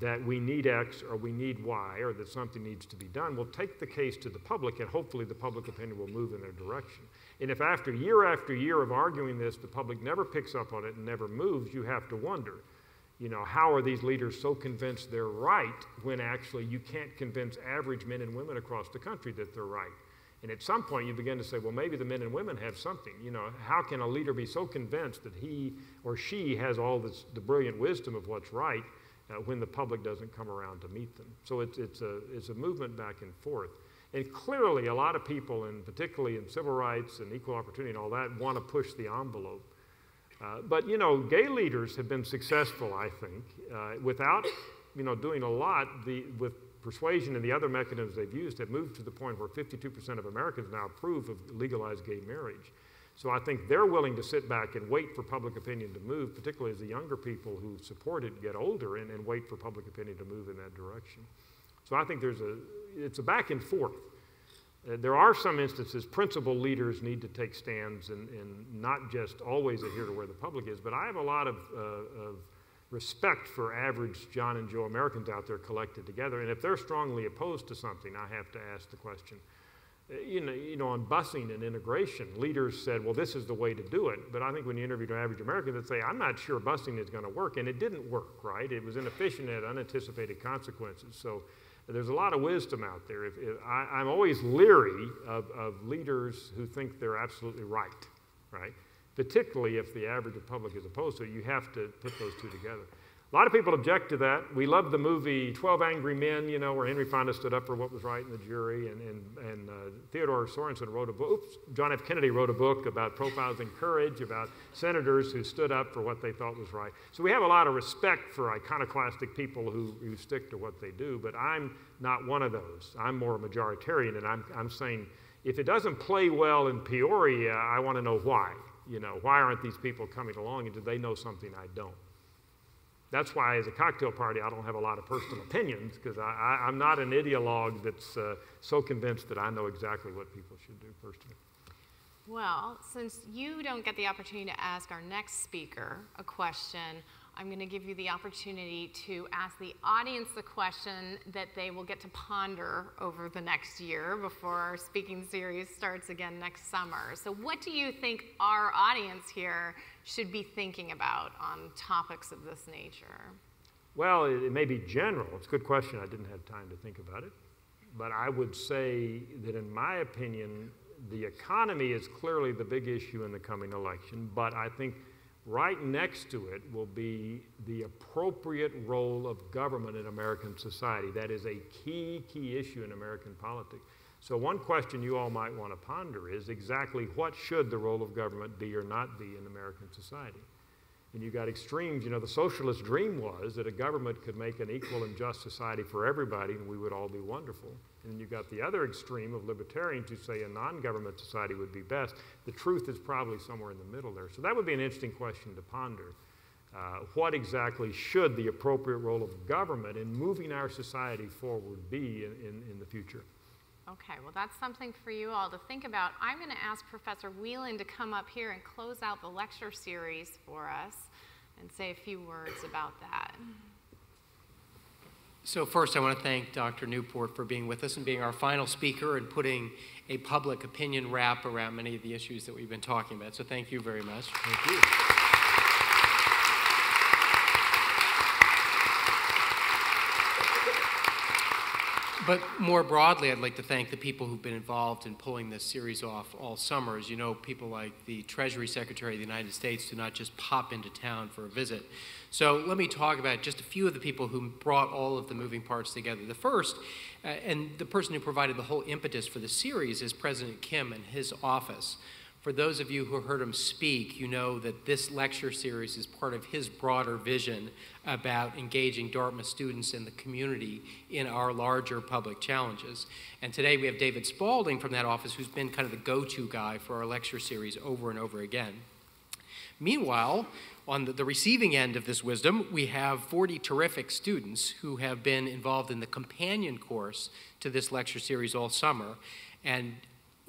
that we need X or we need Y or that something needs to be done, we'll take the case to the public and hopefully the public opinion will move in their direction. And if after year of arguing this, the public never picks up on it and never moves, you have to wonder, you know, how are these leaders so convinced they're right when actually you can't convince average men and women across the country that they're right? And at some point you begin to say, well, maybe the men and women have something. You know, how can a leader be so convinced that he or she has all this, the brilliant wisdom of what's right when the public doesn't come around to meet them? So it's a movement back and forth. And clearly a lot of people, and particularly in civil rights and equal opportunity and all that, want to push the envelope. But, you know, gay leaders have been successful, I think, without, you know, doing a lot, with persuasion and the other mechanisms they've used have moved to the point where 52% of Americans now approve of legalized gay marriage. So I think they're willing to sit back and wait for public opinion to move, particularly as the younger people who support it get older and wait for public opinion to move in that direction. So I think there's it's a back and forth. There are some instances principal leaders need to take stands and not just always adhere to where the public is, but I have a lot of respect for average John and Joe Americans out there collected together, and if they're strongly opposed to something, I have to ask the question. You know, on busing and integration, leaders said, well, this is the way to do it, but I think when you interview an average American, they'd say, I'm not sure busing is going to work, and it didn't work, right? It was inefficient, it had unanticipated consequences, so there's a lot of wisdom out there. I'm always leery of leaders who think they're absolutely right, right? Particularly if the average public is opposed to it, you have to put those two together. A lot of people object to that. We love the movie 12 Angry Men, you know, where Henry Fonda stood up for what was right in the jury, and Theodore Sorensen wrote a book, John F. Kennedy wrote a book about profiles in courage, about senators who stood up for what they thought was right. So we have a lot of respect for iconoclastic people who stick to what they do, but I'm not one of those. I'm more a majoritarian, and I'm saying, if it doesn't play well in Peoria, I want to know why. You know, why aren't these people coming along, and do they know something I don't? That's why, as a cocktail party, I don't have a lot of personal opinions, because I'm not an ideologue that's so convinced that I know exactly what people should do personally. Well, since you don't get the opportunity to ask our next speaker a question, I'm going to give you the opportunity to ask the audience a question that they will get to ponder over the next year before our speaking series starts again next summer. So what do you think our audience here should be thinking about on topics of this nature? Well, it may be general. It's a good question. I didn't have time to think about it. But I would say that, in my opinion, the economy is clearly the big issue in the coming election, but I think right next to it will be the appropriate role of government in American society. That is a key issue in American politics. So one question you all might want to ponder is exactly what should the role of government be or not be in American society? And you got extremes. You know, the socialist dream was that a government could make an equal and just society for everybody and we would all be wonderful. And then you got the other extreme of libertarians who say a non-government society would be best. The truth is probably somewhere in the middle there. So that would be an interesting question to ponder. What exactly should the appropriate role of government in moving our society forward be in the future? Okay, well, that's something for you all to think about. I'm going to ask Professor Whelan to come up here and close out the lecture series for us and say a few words about that. So first, I want to thank Dr. Newport for being with us and being our final speaker and putting a public opinion wrap around many of the issues that we've been talking about. So thank you very much. Thank you. But more broadly, I'd like to thank the people who've been involved in pulling this series off all summer. As you know, people like the Treasury Secretary of the United States do not just pop into town for a visit. So let me talk about just a few of the people who brought all of the moving parts together. The first, and the person who provided the whole impetus for the series, is President Kim and his office. For those of you who heard him speak, you know that this lecture series is part of his broader vision about engaging Dartmouth students and the community in our larger public challenges. And today we have David Spaulding from that office, who's been kind of the go-to guy for our lecture series over and over again. Meanwhile, on the receiving end of this wisdom, we have 40 terrific students who have been involved in the companion course to this lecture series all summer. And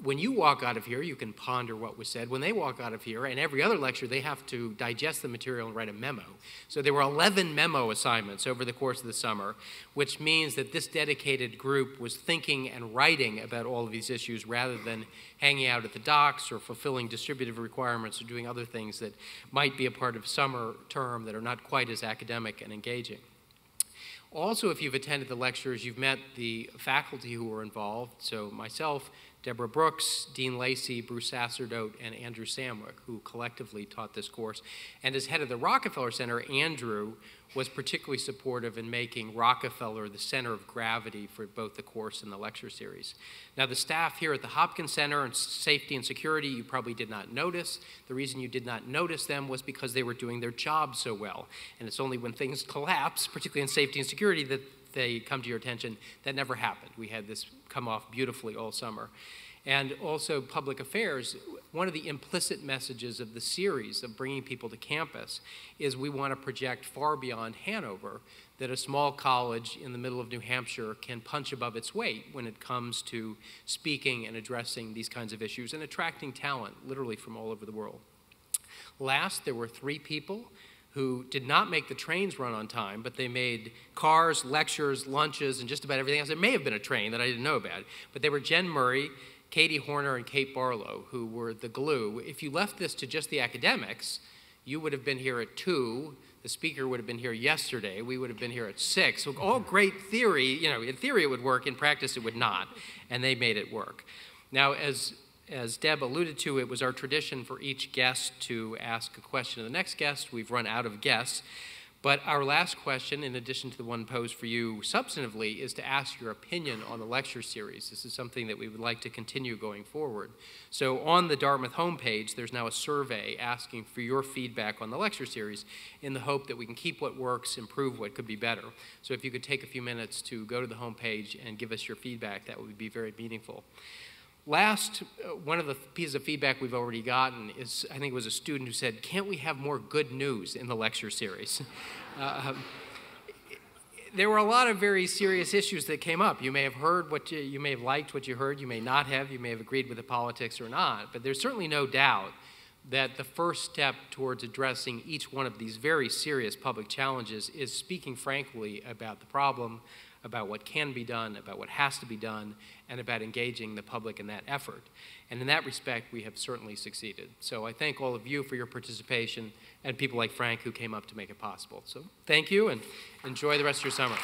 when you walk out of here, you can ponder what was said. When they walk out of here, and every other lecture, they have to digest the material and write a memo. So there were 11 memo assignments over the course of the summer, which means that this dedicated group was thinking and writing about all of these issues rather than hanging out at the docks or fulfilling distributive requirements or doing other things that might be a part of summer term that are not quite as academic and engaging. Also, if you've attended the lectures, you've met the faculty who were involved. So myself, Deborah Brooks, Dean Lacey, Bruce Sacerdote, and Andrew Samwick, who collectively taught this course. And as head of the Rockefeller Center, Andrew was particularly supportive in making Rockefeller the center of gravity for both the course and the lecture series. Now, the staff here at the Hopkins Center on Safety and Security, you probably did not notice. The reason you did not notice them was because they were doing their job so well. And it's only when things collapse, particularly in safety and security, that they come to your attention. That never happened. We had this come off beautifully all summer. And also public affairs, one of the implicit messages of the series of bringing people to campus is we want to project far beyond Hanover that a small college in the middle of New Hampshire can punch above its weight when it comes to speaking and addressing these kinds of issues and attracting talent literally from all over the world. Last, there were three people who did not make the trains run on time, but they made cars, lectures, lunches, and just about everything else. It may have been a train that I didn't know about, but they were Jen Murray, Katie Horner, and Kate Barlow, who were the glue. If you left this to just the academics, you would have been here at 2, the speaker would have been here yesterday, we would have been here at 6. So all great theory, you know, in theory it would work, in practice it would not, and they made it work. Now, as Deb alluded to, it was our tradition for each guest to ask a question of the next guest. We've run out of guests. But our last question, in addition to the one posed for you substantively, is to ask your opinion on the lecture series. This is something that we would like to continue going forward. So on the Dartmouth homepage, there's now a survey asking for your feedback on the lecture series in the hope that we can keep what works, improve what could be better. So if you could take a few minutes to go to the homepage and give us your feedback, that would be very meaningful. Last, one of the pieces of feedback we've already gotten is, I think it was a student who said, can't we have more good news in the lecture series? There were a lot of very serious issues that came up. You may have heard what you may have liked what you heard, you may not have, you may have agreed with the politics or not, but there's certainly no doubt that the first step towards addressing each one of these very serious public challenges is speaking frankly about the problem, about what can be done, about what has to be done, and about engaging the public in that effort. And in that respect, we have certainly succeeded. So I thank all of you for your participation and people like Frank who came up to make it possible. So thank you and enjoy the rest of your summer.